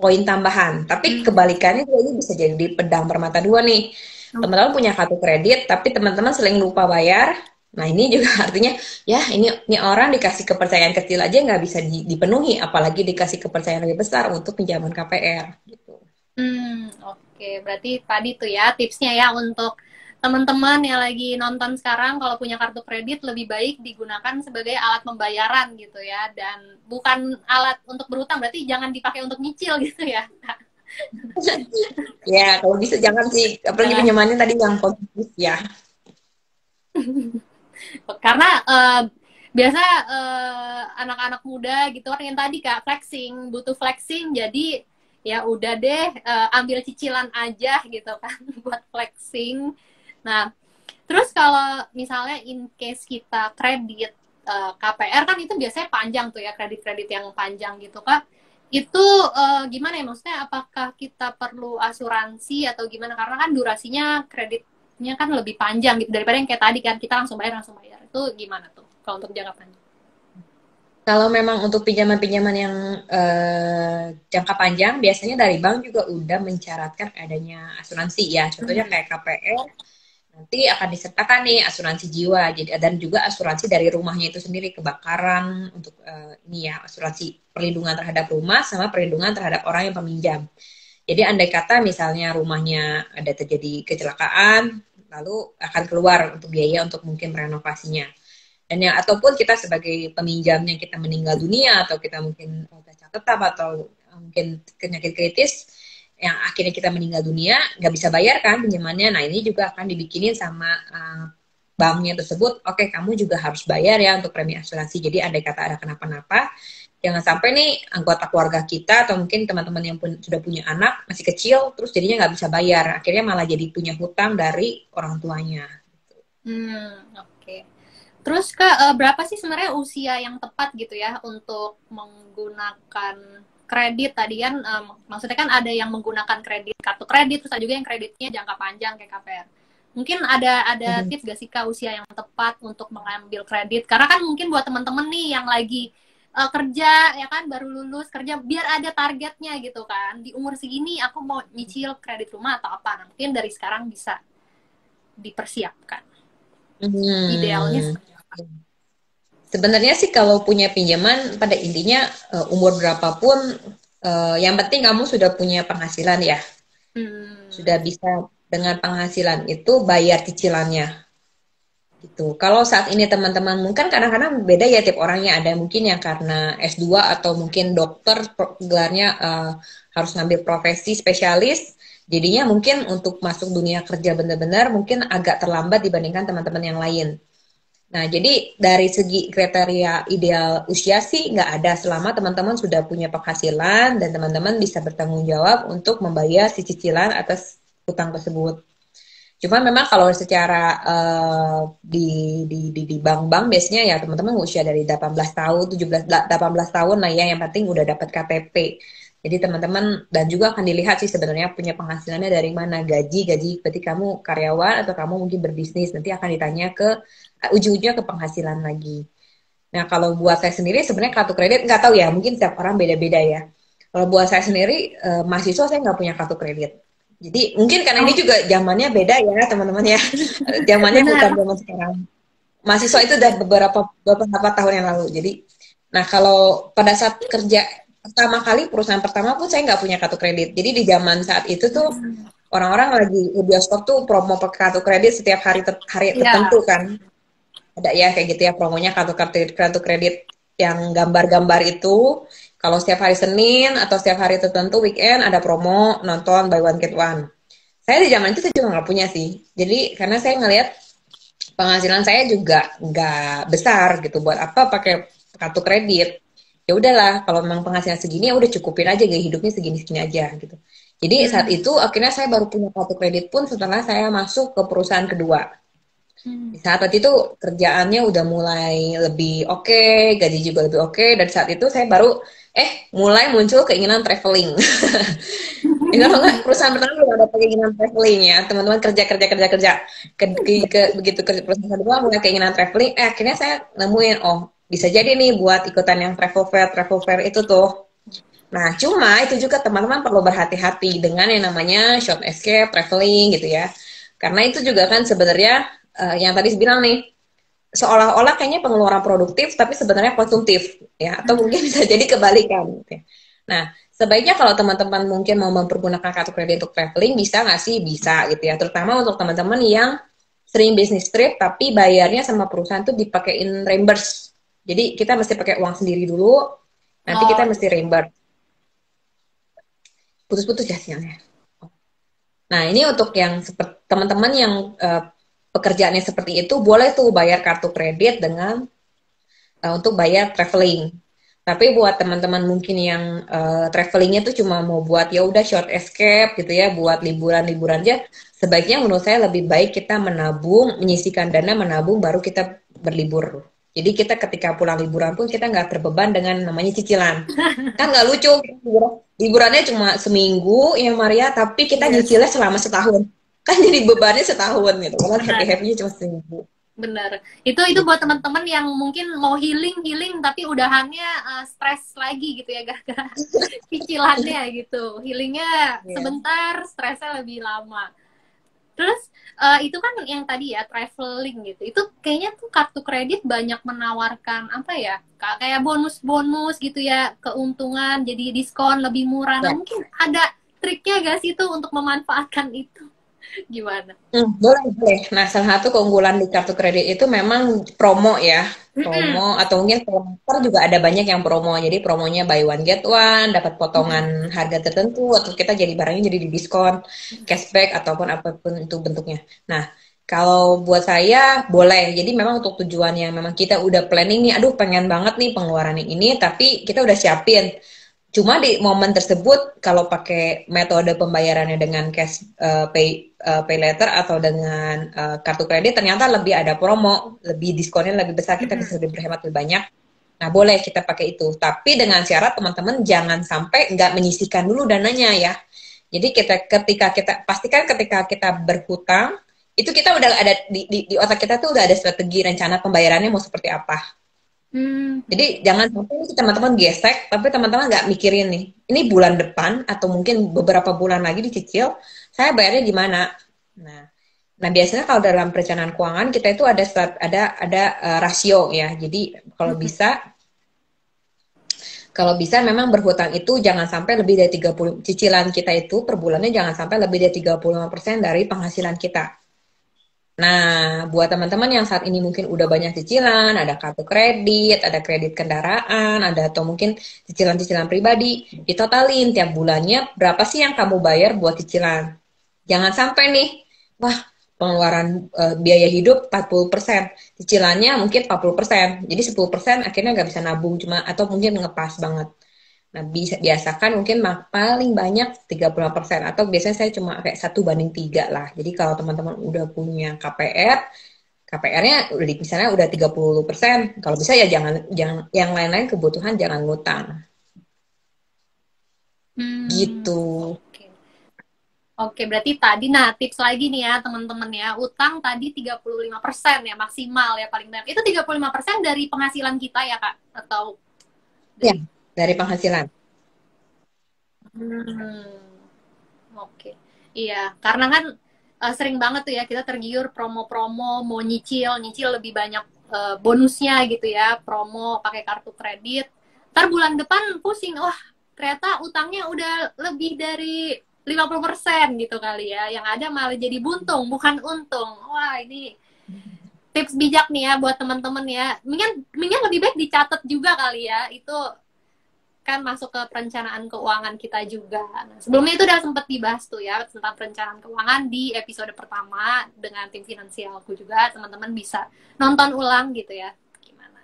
poin tambahan. Tapi kebalikannya ini bisa jadi pedang bermata dua nih. Teman-teman punya kartu kredit tapi teman-teman sering lupa bayar. Nah ini juga artinya ya ini, ini orang dikasih kepercayaan kecil aja nggak bisa dipenuhi, apalagi dikasih kepercayaan lebih besar untuk pinjaman K P R gitu. Hmm, oke, okay. Berarti tadi tuh ya tipsnya ya untuk teman-teman yang lagi nonton sekarang, kalau punya kartu kredit lebih baik digunakan sebagai alat pembayaran gitu ya, dan bukan alat untuk berhutang, berarti jangan dipakai untuk nyicil gitu ya. Ya kalau bisa jangan sih, apalagi pinjamannya tadi yang positif ya. Karena uh, biasa anak-anak uh, muda gitu kan yang tadi Kak flexing, butuh flexing, jadi ya udah deh uh, ambil cicilan aja gitu kan buat flexing. Nah terus kalau misalnya in case kita kredit uh, K P R kan itu biasanya panjang tuh ya, kredit-kredit yang panjang gitu Kak. Itu uh, gimana ya, maksudnya apakah kita perlu asuransi atau gimana, karena kan durasinya kredit nya kan lebih panjang gitu daripada yang kayak tadi kan kita langsung bayar langsung bayar. Itu gimana tuh kalau untuk jangka panjang? Kalau memang untuk pinjaman-pinjaman yang eh, jangka panjang biasanya dari bank juga udah mencaratkan adanya asuransi ya, contohnya kayak K P R nanti akan disertakan nih asuransi jiwa, jadi dan juga asuransi dari rumahnya itu sendiri, kebakaran untuk eh, ini ya, asuransi perlindungan terhadap rumah sama perlindungan terhadap orang yang peminjam. Jadi andai kata misalnya rumahnya ada terjadi kecelakaan lalu akan keluar untuk biaya untuk mungkin renovasinya. Dan yang ataupun kita sebagai peminjamnya kita meninggal dunia atau kita mungkin cacat tetap atau mungkin penyakit kritis yang akhirnya kita meninggal dunia nggak bisa bayar kan pinjamannya. Nah ini juga akan dibikinin sama uh, banknya tersebut. Oke, kamu juga harus bayar ya untuk premi asuransi. Jadi andai kata ada kenapa-napa, jangan sampai nih anggota keluarga kita atau mungkin teman-teman yang pun, sudah punya anak masih kecil terus jadinya nggak bisa bayar, akhirnya malah jadi punya hutang dari orang tuanya. Hmm, oke. Okay. Terus Kak, berapa sih sebenarnya usia yang tepat gitu ya untuk menggunakan kredit tadi kan? Um, maksudnya kan ada yang menggunakan kredit kartu kredit, terus ada juga yang kreditnya jangka panjang kayak K P R. Mungkin ada ada hmm. tips gak sih Kak usia yang tepat untuk mengambil kredit? Karena kan mungkin buat teman-teman nih yang lagi Uh, kerja ya kan, baru lulus kerja, biar ada targetnya gitu kan, di umur segini aku mau nyicil kredit rumah atau apa. Nah, mungkin dari sekarang bisa dipersiapkan hmm. idealnya seperti apa. Sebenarnya sih kalau punya pinjaman pada intinya uh, umur berapapun uh, yang penting kamu sudah punya penghasilan ya, hmm. sudah bisa dengan penghasilan itu bayar cicilannya gitu. Kalau saat ini teman-teman mungkin kadang-kadang beda ya tiap orangnya, ada mungkin yang karena S dua atau mungkin dokter gelarnya uh, harus ngambil profesi spesialis, jadinya mungkin untuk masuk dunia kerja benar-benar mungkin agak terlambat dibandingkan teman-teman yang lain. Nah jadi dari segi kriteria ideal usia sih nggak ada, selama teman-teman sudah punya penghasilan dan teman-teman bisa bertanggung jawab untuk membayar si cicilan atas utang tersebut. Cuman memang kalau secara uh, di di bank-bank biasanya ya teman-teman usia dari delapan belas tahun, tujuh belas, delapan belas tahun lah ya, yang penting udah dapat K T P. Jadi teman-teman, dan juga akan dilihat sih sebenarnya punya penghasilannya dari mana, gaji-gaji, berarti kamu karyawan atau kamu mungkin berbisnis, nanti akan ditanya ke, ujung-ujungnya ke penghasilan lagi. Nah kalau buat saya sendiri sebenarnya kartu kredit, nggak tahu ya, mungkin setiap orang beda-beda ya. Kalau buat saya sendiri, eh, mahasiswa saya nggak punya kartu kredit. Jadi mungkin karena oh. ini juga zamannya beda ya teman-teman ya, zamannya bukan zaman sekarang. Mahasiswa itu dari beberapa, beberapa tahun yang lalu, jadi, nah kalau pada saat kerja, pertama kali perusahaan pertama pun saya nggak punya kartu kredit. Jadi di zaman saat itu tuh orang-orang lagi di bioskop tuh promo kartu kredit setiap hari ter hari yeah. tertentu kan. Ada ya kayak gitu ya promonya kartu kredit kartu kredit yang gambar-gambar itu. Kalau setiap hari Senin atau setiap hari tertentu weekend ada promo nonton buy one get one. Saya di zaman itu saya juga nggak punya sih. Jadi karena saya ngelihat penghasilan saya juga nggak besar gitu, buat apa pakai kartu kredit. Ya udahlah, kalau memang penghasilan segini ya udah cukupin aja, gaya hidupnya segini-segini aja gitu. Jadi hmm. saat itu akhirnya saya baru punya kartu kredit pun setelah saya masuk ke perusahaan kedua. Hmm. Saat itu kerjaannya udah mulai lebih oke, okay, gaji juga lebih oke, okay, dan saat itu saya baru eh mulai muncul keinginan traveling. Kalau nggak perusahaan pertama belum ada keinginan traveling ya, teman-teman kerja kerja kerja kerja ke, ke, ke, begitu ke perusahaan kedua mulai keinginan traveling. Eh akhirnya saya nemuin oh. bisa jadi nih buat ikutan yang travel fair, travel fair itu tuh. Nah, cuma itu juga teman-teman perlu berhati-hati dengan yang namanya short escape, traveling gitu ya. Karena itu juga kan sebenarnya uh, yang tadi bilang nih, seolah-olah kayaknya pengeluaran produktif tapi sebenarnya konsumtif ya. Atau mungkin bisa jadi kebalikan gitu ya. Nah, sebaiknya kalau teman-teman mungkin mau mempergunakan kartu kredit untuk traveling, bisa nggak sih? Bisa gitu ya. Terutama untuk teman-teman yang sering bisnis trip tapi bayarnya sama perusahaan tuh dipakein reimburse. Jadi kita mesti pakai uang sendiri dulu, nanti oh. kita mesti reimburse. Putus-putus ya sinyalnya. Nah ini untuk yang teman-teman yang uh, pekerjaannya seperti itu, boleh tuh bayar kartu kredit dengan uh, untuk bayar traveling. Tapi buat teman-teman mungkin yang uh, travelingnya tuh cuma mau buat ya udah short escape gitu ya, buat liburan-liburan aja. Sebaiknya menurut saya lebih baik kita menabung, menyisihkan dana menabung, baru kita berlibur. Jadi kita ketika pulang liburan pun kita nggak terbeban dengan namanya cicilan. Kan nggak lucu, liburannya cuma seminggu ya Maria, tapi kita yes. nyicilnya selama setahun. Kan jadi bebannya setahun gitu, karena happy-happy-nya cuma seminggu. Benar. Itu itu buat teman-teman yang mungkin mau healing-healing tapi udahannya uh, stres lagi gitu ya, gara-gara cicilannya gitu. Healingnya yeah. sebentar, stresnya lebih lama. Terus uh, itu kan yang tadi ya traveling gitu, itu kayaknya tuh kartu kredit banyak menawarkan apa ya kayak bonus-bonus gitu ya, keuntungan jadi diskon lebih murah. Nah, mungkin ada triknya gak sih tuh untuk memanfaatkan itu gimana? Hmm, boleh boleh. Nah salah satu keunggulan di kartu kredit itu memang promo ya, promo mm-hmm. atau mungkin promotor juga ada banyak yang promo. Jadi promonya buy one get one, dapat potongan mm-hmm. harga tertentu atau kita jadi barangnya jadi di diskon, mm-hmm. cashback ataupun apapun itu bentuknya. Nah kalau buat saya boleh. Jadi memang untuk tujuan yang memang kita udah planning nih, aduh pengen banget nih pengeluaran yang ini, tapi kita udah siapin. Cuma di momen tersebut kalau pakai metode pembayarannya dengan cash uh, pay uh, pay later atau dengan uh, kartu kredit ternyata lebih ada promo, lebih diskonnya lebih besar, kita mm-hmm. bisa lebih berhemat lebih banyak. Nah, boleh kita pakai itu. Tapi dengan syarat teman-teman jangan sampai nggak menyisihkan dulu dananya ya. Jadi kita ketika kita pastikan ketika kita berhutang, itu kita udah ada di, di, di otak kita tuh udah ada strategi rencana pembayarannya mau seperti apa. Hmm. Jadi jangan sampai teman-teman gesek, tapi teman-teman nggak mikirin nih, ini bulan depan atau mungkin beberapa bulan lagi dicicil, saya bayarnya gimana? Nah, nah biasanya kalau dalam perencanaan keuangan kita itu ada ada ada uh, rasio ya. Jadi kalau hmm. bisa, kalau bisa memang berhutang itu jangan sampai lebih dari tiga puluh persen cicilan kita itu per bulannya jangan sampai lebih dari tiga puluh lima persen dari penghasilan kita. Nah, buat teman-teman yang saat ini mungkin udah banyak cicilan, ada kartu kredit, ada kredit kendaraan, ada atau mungkin cicilan-cicilan pribadi, ditotalin tiap bulannya berapa sih yang kamu bayar buat cicilan. Jangan sampai nih, wah pengeluaran e, biaya hidup empat puluh persen, cicilannya mungkin empat puluh persen, jadi sepuluh persen akhirnya nggak bisa nabung, cuma atau mungkin ngepas banget. Nah, bisa, biasakan mungkin paling banyak tiga puluh persen atau biasanya saya cuma kayak satu banding tiga lah. Jadi kalau teman-teman udah punya K P R, K P R-nya misalnya udah tiga puluh persen, kalau bisa ya jangan, jangan yang lain-lain kebutuhan jangan ngutang. Hmm. Gitu. Oke. Oke, berarti tadi, nah tips lagi nih ya teman-teman ya, utang tadi tiga puluh lima persen ya maksimal ya paling banyak. Itu tiga puluh lima persen dari penghasilan kita ya, Kak? Atau? Iya, dari... dari penghasilan. Hmm, oke. Iya, karena kan uh, sering banget tuh ya kita tergiur promo-promo, mau nyicil, nyicil lebih banyak uh, bonusnya gitu ya, promo pakai kartu kredit. Ntar bulan depan pusing, wah ternyata utangnya udah lebih dari lima puluh persen gitu kali ya, yang ada malah jadi buntung, bukan untung. Wah, ini tips bijak nih ya buat teman-teman ya. Mendingan, mendingan lebih baik dicatat juga kali ya, itu kan masuk ke perencanaan keuangan kita juga. Nah, sebelumnya itu udah sempat dibahas tuh ya tentang perencanaan keuangan di episode pertama dengan tim Finansialku juga, teman-teman bisa nonton ulang gitu ya. Gimana?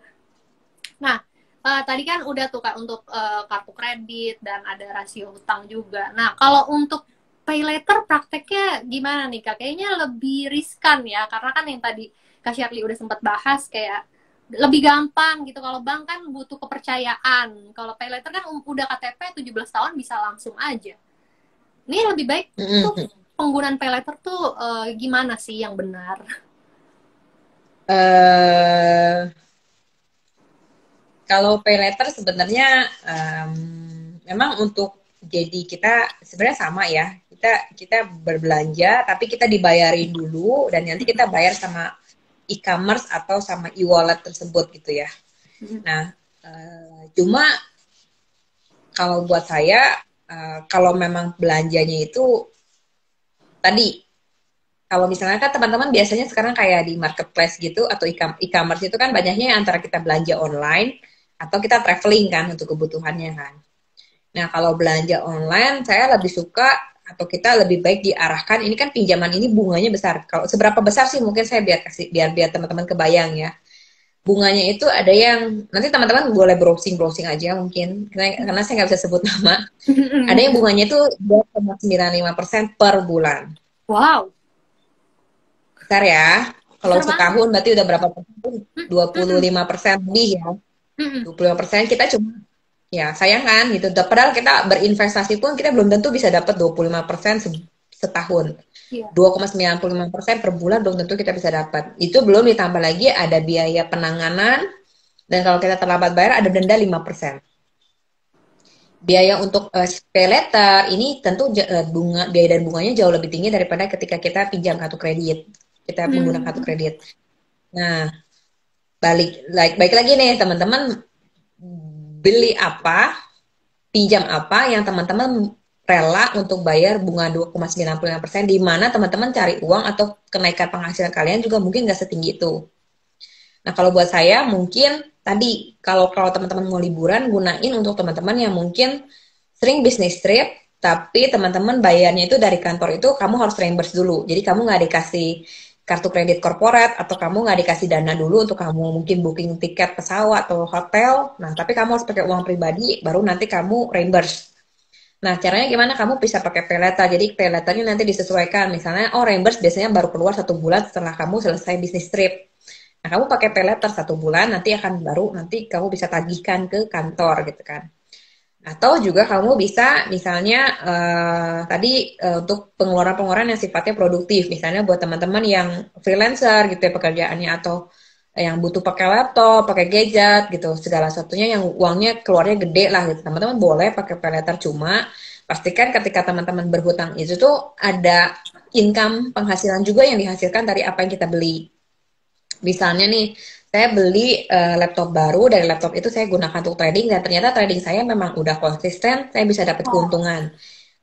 Nah, Uh, tadi kan udah tuh Kak untuk uh, kartu kredit dan ada rasio utang juga. Nah, kalau untuk pay later prakteknya gimana nih Kak? Kayaknya lebih riskan ya, karena kan yang tadi Kak Shirley udah sempat bahas kayak lebih gampang gitu. Kalau bank kan butuh kepercayaan. Kalau pay later kan udah K T P tujuh belas tahun bisa langsung aja. Ini lebih baik tuh penggunaan pay later tuh uh, gimana sih yang benar? Eh... Uh... Kalau pay later sebenarnya um, memang untuk jadi kita sebenarnya sama ya, kita kita berbelanja tapi kita dibayarin dulu dan nanti kita bayar sama e-commerce atau sama e-wallet tersebut gitu ya. Nah, uh, cuma kalau buat saya uh, kalau memang belanjanya itu tadi kalau misalnya kan teman-teman biasanya sekarang kayak di marketplace gitu atau e-commerce itu kan banyaknya antara kita belanja online atau kita traveling kan untuk kebutuhannya kan. Nah kalau belanja online saya lebih suka atau kita lebih baik diarahkan, ini kan pinjaman ini bunganya besar. Kalau seberapa besar sih mungkin saya biar kasih biar biar teman-teman kebayang ya. Bunganya itu ada yang nanti teman-teman boleh browsing browsing aja mungkin karena, karena saya nggak bisa sebut nama. Ada yang bunganya itu dua koma sembilan lima persen per bulan. Wow. Besar ya. Kalau setahun berarti udah berapa persen? dua puluh lima persen lebih ya. dua puluh lima persen kita cuma ya sayang kan gitu. Padahal kita berinvestasi pun kita belum tentu bisa dapat dua puluh lima persen setahun. Yeah. dua koma sembilan lima persen per bulan belum tentu kita bisa dapat. Itu belum ditambah lagi ada biaya penanganan dan kalau kita terlambat bayar ada denda lima persen. Biaya untuk uh, pay later ini tentu uh, bunga biaya dan bunganya jauh lebih tinggi daripada ketika kita pinjam kartu kredit. Kita menggunakan hmm. kartu kredit. Nah, balik like, baik lagi nih teman-teman, beli apa, pinjam apa yang teman-teman rela untuk bayar bunga dua koma sembilan lima persen, di mana teman-teman cari uang atau kenaikan penghasilan kalian juga mungkin nggak setinggi itu. Nah, kalau buat saya mungkin tadi kalau kalau teman-teman mau liburan gunain untuk teman-teman yang mungkin sering business trip, tapi teman-teman bayarnya itu dari kantor itu kamu harus reimburse dulu. Jadi kamu nggak dikasih kartu kredit korporat atau kamu nggak dikasih dana dulu untuk kamu mungkin booking tiket pesawat atau hotel. Nah, tapi kamu harus pakai uang pribadi, baru nanti kamu reimburse. Nah, caranya gimana? Kamu bisa pakai pay later. Jadi pay laternya nanti disesuaikan. Misalnya, oh reimburse biasanya baru keluar satu bulan setelah kamu selesai bisnis trip. Nah, kamu pakai pay later satu bulan, nanti akan baru nanti kamu bisa tagihkan ke kantor gitu kan. Atau juga kamu bisa misalnya uh, tadi uh, untuk pengeluaran-pengeluaran yang sifatnya produktif. Misalnya buat teman-teman yang freelancer gitu ya pekerjaannya atau yang butuh pakai laptop, pakai gadget gitu. Segala satunya yang uangnya keluarnya gede lah gitu. Teman-teman boleh pakai pay later, cuma pastikan ketika teman-teman berhutang itu tuh ada income penghasilan juga yang dihasilkan dari apa yang kita beli. Misalnya nih, saya beli uh, laptop baru, dari laptop itu saya gunakan untuk trading dan ternyata trading saya memang udah konsisten, saya bisa dapat keuntungan.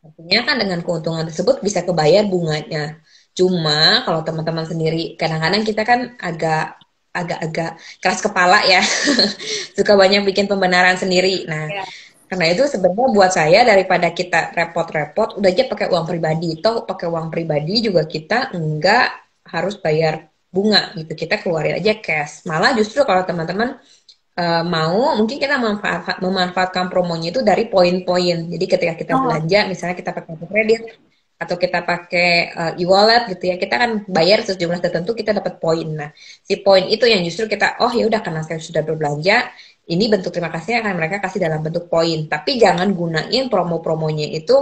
Artinya kan dengan keuntungan tersebut bisa kebayar bunganya. Cuma kalau teman-teman sendiri, kadang-kadang kita kan agak agak-agak keras kepala ya, suka banyak bikin pembenaran sendiri. Nah, yeah. Karena itu sebenarnya buat saya daripada kita repot-repot, udah aja pakai uang pribadi. Toh pakai uang pribadi juga kita enggak harus bayar bunga gitu, kita keluarin aja cash. Malah justru kalau teman-teman uh, mau, mungkin kita memanfaat, memanfaatkan promonya itu dari poin-poin. Jadi ketika kita oh. belanja, misalnya kita pakai kredit atau kita pakai uh, e-wallet gitu ya, kita akan bayar sejumlah tertentu, kita dapat poin. Nah, si poin itu yang justru kita, oh ya udah karena saya sudah berbelanja, Ini bentuk terima kasih akan mereka kasih dalam bentuk poin. Tapi jangan gunain promo-promonya itu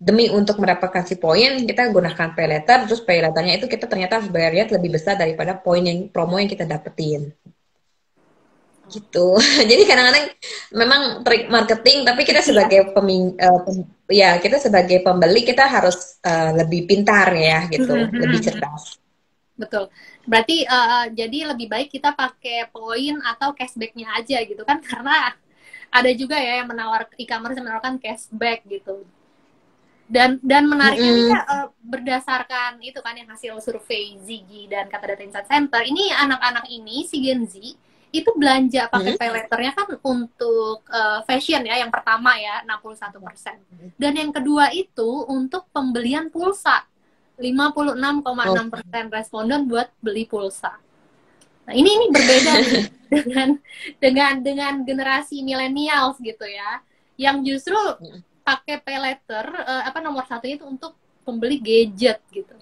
demi untuk mendapatkan si poin, kita gunakan pay letter, terus pay letternya itu kita ternyata harus bayarnya lebih besar daripada poin yang promo yang kita dapetin. Gitu. Jadi kadang-kadang memang trik marketing, tapi kita sebagai peming, uh, pem, ya kita sebagai pembeli kita harus uh, lebih pintar ya, gitu, mm-hmm. lebih cerdas. Betul. Berarti uh, jadi lebih baik kita pakai poin atau cashbacknya aja gitu kan, karena ada juga ya yang menawar e-commerce yang menawarkan cashback gitu. Dan dan menariknya mm. kita, uh, berdasarkan itu kan yang hasil survei Zigi dan Katadata Insight Center, ini anak-anak ini si Gen Z itu belanja pakai mm. pay letternya kan untuk uh, fashion ya yang pertama ya enam puluh satu persen. Dan yang kedua itu untuk pembelian pulsa. lima puluh enam koma enam persen responden buat beli pulsa. Nah, ini ini berbeda nih, dengan dengan dengan generasi millennials gitu ya, yang justru pakai pay letter eh, apa nomor satunya itu untuk pembeli gadget gitu.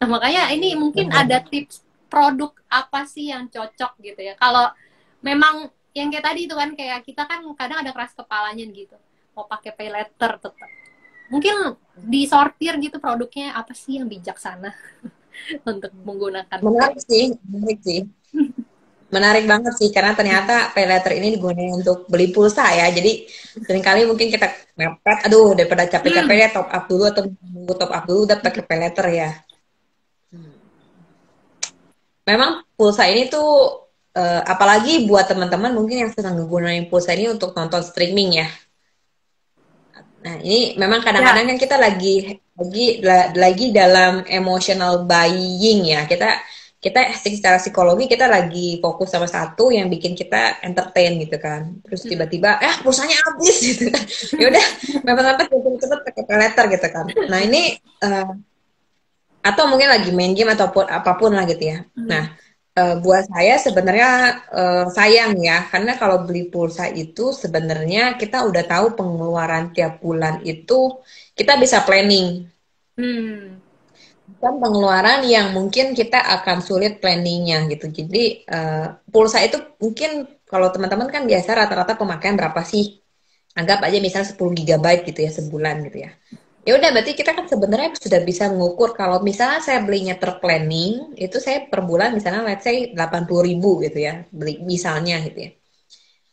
Nah, makanya ini mungkin ada tips produk apa sih yang cocok gitu ya. Kalau memang yang kayak tadi itu kan kayak kita kan kadang ada keras kepalanya gitu. Mau pakai pay letter tetap. Mungkin disortir gitu produknya apa sih yang bijaksana untuk menggunakan. Menarik sih, menarik sih. Menarik banget sih, karena ternyata pay letter ini digunakan untuk beli pulsa ya. Jadi seringkali mungkin kita ngepet, aduh daripada capek-capek ya top up dulu atau nunggu top up dulu udah pakai pay letter ya. Memang pulsa ini tuh eh, apalagi buat teman-teman mungkin yang sedang menggunakan pulsa ini untuk nonton streaming ya. Nah, ini memang kadang-kadang ya. Kan kita lagi lagi lagi dalam emotional buying ya. Kita kita secara psikologi kita lagi fokus sama satu yang bikin kita entertain gitu kan. Terus tiba-tiba eh pulsanya habis gitu kan. Ya udah, mepet-mepet cepet-cepet pakai pay letter gitu kan. Nah, ini uh, atau mungkin lagi main game ataupun apapun lah gitu ya. Hmm. Nah, uh, buat saya sebenarnya uh, sayang ya, karena kalau beli pulsa itu sebenarnya kita udah tahu pengeluaran tiap bulan itu kita bisa planning. Hmm. Dan pengeluaran yang mungkin kita akan sulit planningnya gitu. Jadi uh, pulsa itu mungkin kalau teman-teman kan biasa rata-rata pemakaian berapa sih? Anggap aja misalnya sepuluh giga byte gitu ya sebulan gitu ya. Ya udah berarti kita kan sebenarnya sudah bisa mengukur kalau misalnya saya belinya terplanning itu saya per bulan misalnya let's say delapan puluh ribu gitu ya beli misalnya gitu ya.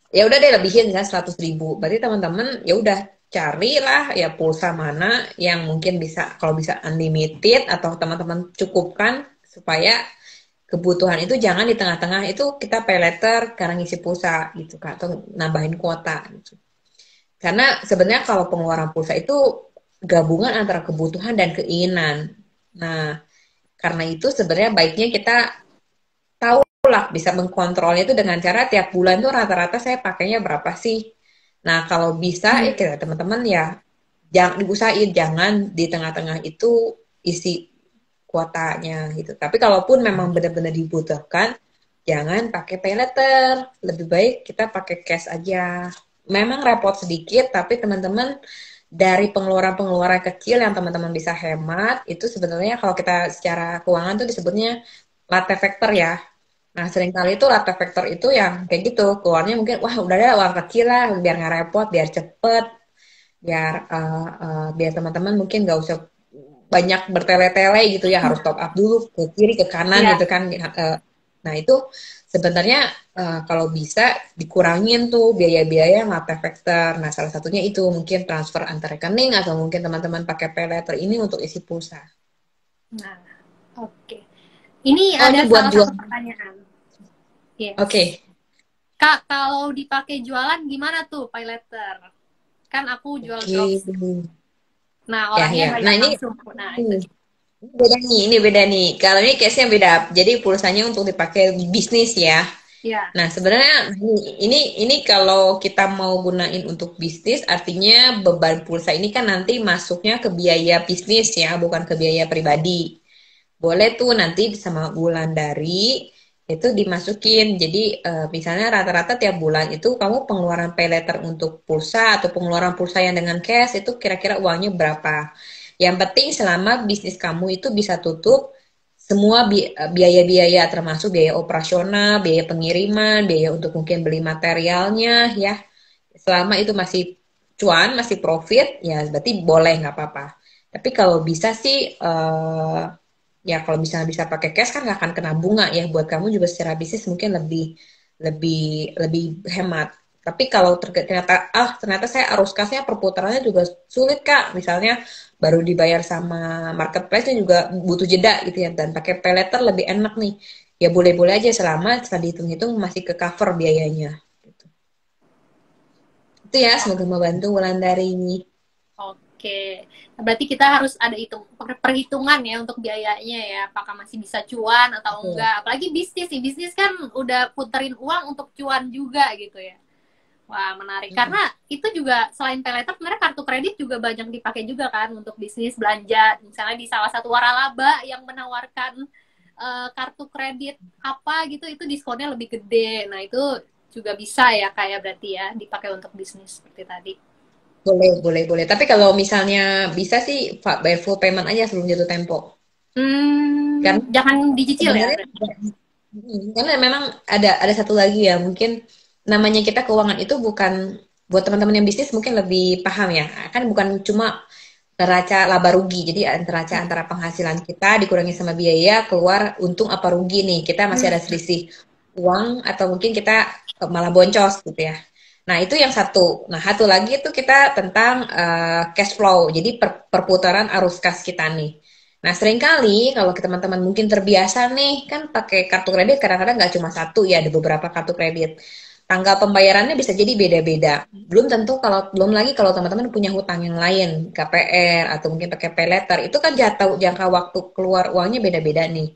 Ya udah deh lebihin ya seratus ribu. Berarti teman-teman ya udah carilah ya pulsa mana yang mungkin bisa kalau bisa unlimited atau teman-teman cukupkan supaya kebutuhan itu jangan di tengah-tengah itu kita pay letter karena ngisi pulsa gitu kan atau nambahin kuota gitu. Karena sebenarnya kalau pengeluaran pulsa itu gabungan antara kebutuhan dan keinginan. Nah, karena itu sebenarnya baiknya kita tahu lah bisa mengkontrolnya itu dengan cara tiap bulan tuh rata-rata saya pakainya berapa sih. Nah, kalau bisa hmm. ya kita teman-teman ya jangan diusahain jangan di tengah-tengah itu isi kuotanya gitu. Tapi kalaupun memang benar-benar dibutuhkan, jangan pakai pay letter. Lebih baik kita pakai cash aja. Memang repot sedikit, tapi teman-teman dari pengeluaran-pengeluaran kecil yang teman-teman bisa hemat, itu sebenarnya kalau kita secara keuangan tuh disebutnya latte factor ya. Nah, seringkali itu latte factor itu yang kayak gitu, keluarnya mungkin, wah udah ada uang kecil lah, biar nggak repot, biar cepet, biar uh, uh, biar teman-teman mungkin nggak usah banyak bertele-tele gitu ya, harus top up dulu, ke kiri, ke kanan ya. Gitu kan. Nah, itu sebenarnya uh, kalau bisa dikurangin tuh biaya-biaya yang latte factor. Nah, salah satunya itu mungkin transfer antar rekening atau mungkin teman-teman pakai pay letter ini untuk isi pulsa. Nah, oke. Okay. Ini oh, ada ini buat salah jualan. Satu pertanyaan. Yes. Oke. Okay. Kak, kalau dipakai jualan gimana tuh pay letter? Kan aku jual okay. Dropship. Nah, orangnya ya, ya. Nah, ini langsung. Nah, itu. Hmm. Beda nih, ini beda nih. Kalau ini case-nya beda. Jadi pulsanya untuk dipakai bisnis ya. Ya. Nah, sebenarnya ini ini kalau kita mau gunain untuk bisnis, artinya beban pulsa ini kan nanti masuknya ke biaya bisnis ya, bukan ke biaya pribadi. Boleh tuh nanti sama bulan dari itu dimasukin. Jadi eh, misalnya rata-rata tiap bulan itu kamu pengeluaran pay letter untuk pulsa atau pengeluaran pulsa yang dengan cash itu kira-kira uangnya berapa? Yang penting selama bisnis kamu itu bisa tutup semua biaya-biaya termasuk biaya operasional, biaya pengiriman, biaya untuk mungkin beli materialnya ya. Selama itu masih cuan, masih profit, ya berarti boleh, nggak apa-apa. Tapi kalau bisa sih, uh, ya kalau misalnya bisa pakai cash kan nggak akan kena bunga ya. Buat kamu juga secara bisnis mungkin lebih lebih lebih hemat. Tapi kalau ternyata, ah ternyata saya arus kasnya perputarannya juga sulit Kak. Misalnya baru dibayar sama marketplace-nya juga butuh jeda gitu ya. Dan pakai pay letter lebih enak nih. Ya boleh-boleh aja selama setelah dihitung-hitung masih ke cover biayanya. Gitu. Itu ya, semoga membantu Wulandari ini. Oke, berarti kita harus ada hitung, perhitungan ya untuk biayanya ya. Apakah masih bisa cuan atau hmm. enggak. Apalagi bisnis sih, bisnis kan udah puterin uang untuk cuan juga gitu ya. Wah, menarik. Hmm. Karena itu juga selain pay letter, sebenarnya kartu kredit juga banyak dipakai juga kan untuk bisnis belanja. Misalnya di salah satu waralaba yang menawarkan uh, kartu kredit apa gitu, itu diskonnya lebih gede. Nah, itu juga bisa ya kayak berarti ya dipakai untuk bisnis seperti tadi. Boleh, boleh, boleh. Tapi kalau misalnya bisa sih bayar full payment aja sebelum jatuh tempo. Hmm, kan? Jangan dicicil ya. Karena memang ada ada satu lagi ya, mungkin namanya kita keuangan itu bukan, buat teman-teman yang bisnis mungkin lebih paham ya, kan bukan cuma neraca laba rugi, jadi neraca hmm. antara penghasilan kita dikurangi sama biaya, keluar untung apa rugi nih, kita masih hmm. ada selisih uang atau mungkin kita malah boncos gitu ya. Nah itu yang satu, nah satu lagi itu kita tentang uh, cash flow, jadi per perputaran arus kas kita nih. Nah, seringkali kalau teman-teman mungkin terbiasa nih, kan pakai kartu kredit kadang-kadang nggak cuma satu ya, ada beberapa kartu kredit. Tanggal pembayarannya bisa jadi beda-beda. Belum tentu kalau belum lagi kalau teman-teman punya hutang yang lain, K P R atau mungkin pakai pay letter, itu kan jatuh jangka waktu keluar uangnya beda-beda nih.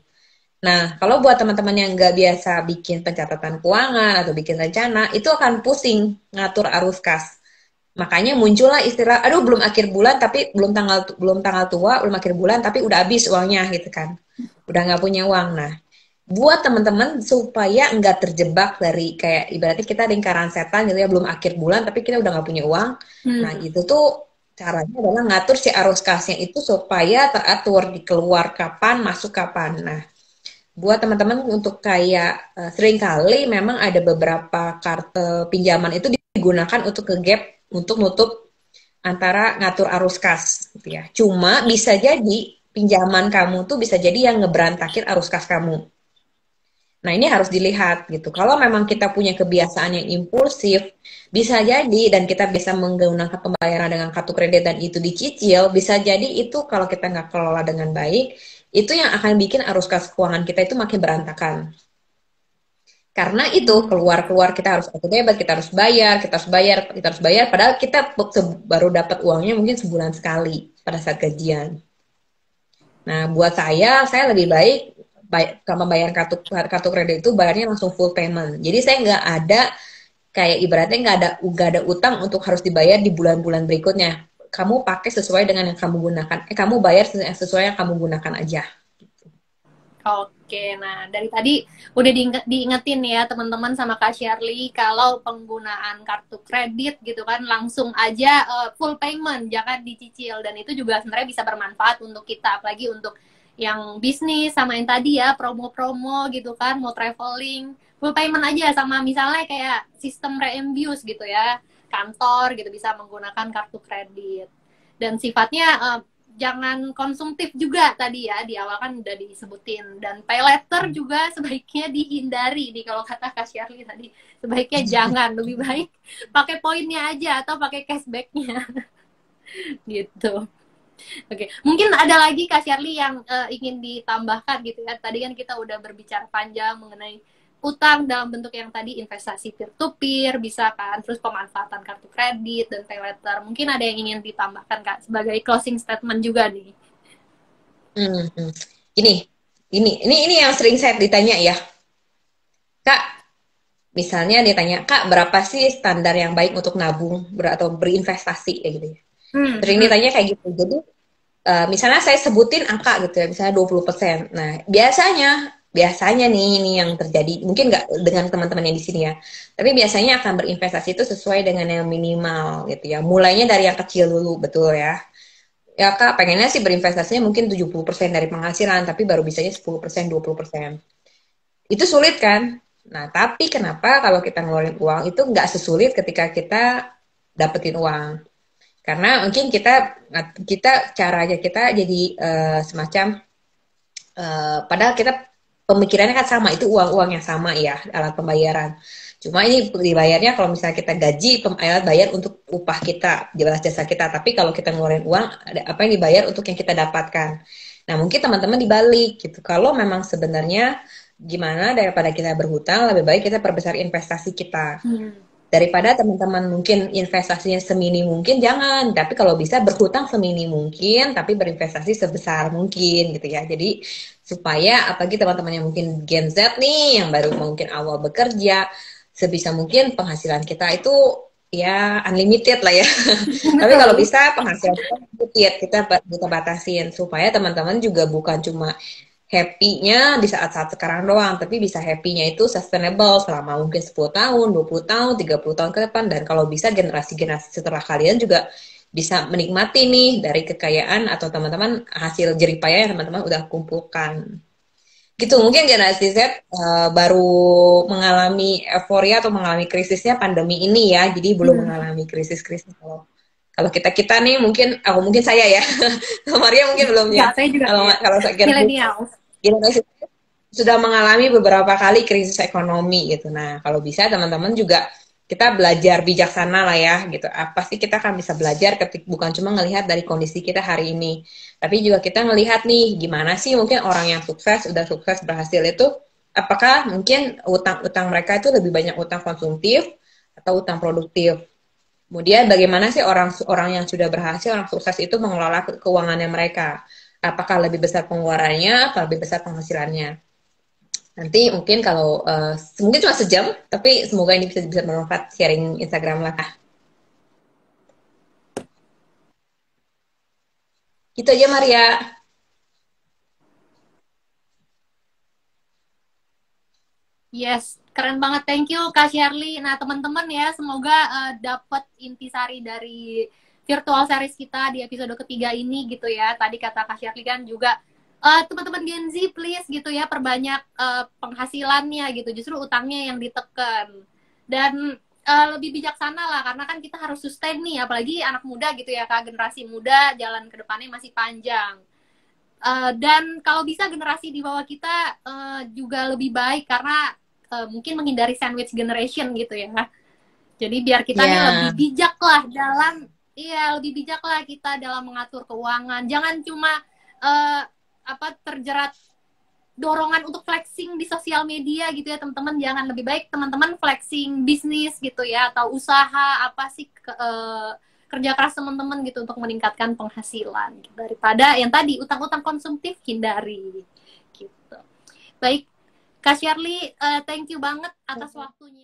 Nah, kalau buat teman-teman yang nggak biasa bikin pencatatan keuangan atau bikin rencana, itu akan pusing ngatur arus kas. Makanya muncullah istilah, aduh belum akhir bulan tapi belum tanggal belum tanggal tua, belum akhir bulan tapi udah habis uangnya gitu kan. Udah nggak punya uang. Nah, buat teman-teman supaya nggak terjebak dari kayak ibaratnya kita lingkaran setan gitu ya, belum akhir bulan tapi kita udah nggak punya uang. Hmm. Nah itu tuh caranya adalah ngatur si arus kasnya itu supaya teratur, dikeluar kapan, masuk kapan. Nah buat teman-teman untuk kayak uh, seringkali memang ada beberapa kartu pinjaman itu digunakan untuk ke-gap, untuk nutup antara ngatur arus kas gitu ya. Cuma bisa jadi pinjaman kamu tuh bisa jadi yang ngeberantakin arus kas kamu. Nah ini harus dilihat gitu. Kalau memang kita punya kebiasaan yang impulsif, bisa jadi dan kita bisa menggunakan pembayaran dengan kartu kredit dan itu dicicil, bisa jadi itu kalau kita nggak kelola dengan baik, itu yang akan bikin arus kas keuangan kita itu makin berantakan. Karena itu keluar-keluar kita harus debat, kita harus bayar, kita harus bayar, kita harus bayar. Padahal kita baru dapat uangnya mungkin sebulan sekali pada saat gajian. Nah buat saya, saya lebih baik kalau membayar kartu kartu kredit itu bayarnya langsung full payment. Jadi saya nggak ada kayak ibaratnya nggak ada nggak ada utang untuk harus dibayar di bulan-bulan berikutnya. Kamu pakai sesuai dengan yang kamu gunakan. Eh kamu bayar sesuai yang kamu gunakan aja. Oke, nah dari tadi udah diingetin ya teman-teman sama Kak Shirley kalau penggunaan kartu kredit gitu kan langsung aja uh, full payment, jangan dicicil, dan itu juga sebenarnya bisa bermanfaat untuk kita apalagi untuk yang bisnis sama yang tadi ya, promo-promo gitu kan, mau traveling, full payment aja sama misalnya kayak sistem reimburse gitu ya, kantor gitu bisa menggunakan kartu kredit. Dan sifatnya eh, jangan konsumtif juga tadi ya, di awal kan udah disebutin. Dan pay letter juga sebaiknya dihindari, nih kalau kata Kak Shirley tadi, sebaiknya jangan, lebih baik pakai poinnya aja atau pakai cashbacknya gitu. Oke, mungkin ada lagi Kak Shirley yang uh, ingin ditambahkan gitu ya. Tadi kan kita udah berbicara panjang mengenai utang dalam bentuk yang tadi investasi peer-to-peer, bisa kan, terus pemanfaatan kartu kredit dan pay letter. Mungkin ada yang ingin ditambahkan Kak sebagai closing statement juga nih. Hmm, ini, ini, ini, ini yang sering saya ditanya ya, Kak. Misalnya ditanya, Kak berapa sih standar yang baik untuk nabung atau berinvestasi ya gitu ya. Hmm. Sering ditanya kayak gitu. Jadi uh, misalnya saya sebutin angka gitu ya, misalnya dua puluh persen. Nah, biasanya biasanya nih ini yang terjadi, mungkin nggak dengan teman-teman yang di sini ya. Tapi biasanya akan berinvestasi itu sesuai dengan yang minimal gitu ya. Mulainya dari yang kecil dulu, betul ya. ya Kak, pengennya sih berinvestasinya mungkin tujuh puluh persen dari penghasilan, tapi baru bisanya sepuluh persen, dua puluh persen. Itu sulit kan? Nah, tapi kenapa kalau kita ngeluarin uang itu nggak sesulit ketika kita dapetin uang? Karena mungkin kita, kita caranya kita jadi uh, semacam, uh, padahal kita pemikirannya kan sama, itu uang-uang yang sama ya, alat pembayaran. Cuma ini dibayarnya kalau misalnya kita gaji, alat bayar untuk upah kita, dibalas jasa kita. Tapi kalau kita ngeluarin uang, apa yang dibayar untuk yang kita dapatkan. Nah mungkin teman-teman dibalik gitu. Kalau memang sebenarnya gimana daripada kita berhutang, lebih baik kita perbesar investasi kita. Hmm. Daripada teman-teman mungkin investasinya semini mungkin, jangan. Tapi kalau bisa berhutang semini mungkin, tapi berinvestasi sebesar mungkin gitu ya. Jadi supaya apalagi teman-teman yang mungkin Gen Z nih, yang baru mungkin awal bekerja, sebisa mungkin penghasilan kita itu ya unlimited lah ya. Tapi kalau bisa penghasilan kita, kita kita batasin supaya teman-teman juga bukan cuma happy-nya di saat-saat sekarang doang, tapi bisa happy-nya itu sustainable selama mungkin sepuluh tahun, dua puluh tahun, tiga puluh tahun ke depan, dan kalau bisa generasi-generasi setelah kalian juga bisa menikmati nih dari kekayaan atau teman-teman hasil jeripaya yang teman-teman udah kumpulkan. Gitu, mungkin generasi Z uh, baru mengalami euforia atau mengalami krisisnya pandemi ini ya, jadi belum hmm. mengalami krisis-krisis. Kalau kalau kita kita nih mungkin, aku oh, mungkin saya ya, Maria mungkin belum ya. Saya juga. Kalau ya. Kalau generasi sudah mengalami beberapa kali krisis ekonomi gitu. Nah, kalau bisa teman-teman juga kita belajar bijaksana lah ya gitu. Apa sih kita akan bisa belajar ketika bukan cuma ngelihat dari kondisi kita hari ini. Tapi juga kita ngelihat nih, gimana sih mungkin orang yang sukses, udah sukses, berhasil itu, apakah mungkin utang-utang mereka itu lebih banyak utang konsumtif atau utang produktif. Kemudian bagaimana sih orang orang yang sudah berhasil, orang sukses itu mengelola keuangannya mereka. Apakah lebih besar pengeluarannya, atau lebih besar penghasilannya. Nanti mungkin kalau, uh, mungkin cuma sejam, tapi semoga ini bisa, bisa bermanfaat sharing Instagram lah. Gitu aja, Maria. Yes, keren banget. Thank you, Kak Shirley. Nah, teman-teman ya, semoga uh, dapat intisari dari virtual series kita di episode ketiga ini gitu ya. Tadi kata Kak Shirley kan juga, uh, teman-teman Gen Z, please gitu ya, perbanyak uh, penghasilannya gitu. Justru utangnya yang ditekan. Dan Uh, lebih bijaksana lah, karena kan kita harus sustain nih, apalagi anak muda gitu ya Kak, generasi muda, jalan ke depannya masih panjang. Uh, dan kalau bisa generasi di bawah kita uh, juga lebih baik, karena uh, mungkin menghindari sandwich generation gitu ya. Jadi biar kita yeah. nih lebih bijak lah dalam, iya lebih bijak lah kita dalam mengatur keuangan. Jangan cuma uh, apa terjerat dorongan untuk flexing di sosial media gitu ya teman-teman, jangan. Lebih baik teman-teman flexing bisnis gitu ya, atau usaha apa sih ke, uh, kerja keras teman-teman gitu untuk meningkatkan penghasilan gitu. Daripada yang tadi utang-utang konsumtif, hindari gitu. Baik Kak Shirley, uh, thank you banget atas waktunya.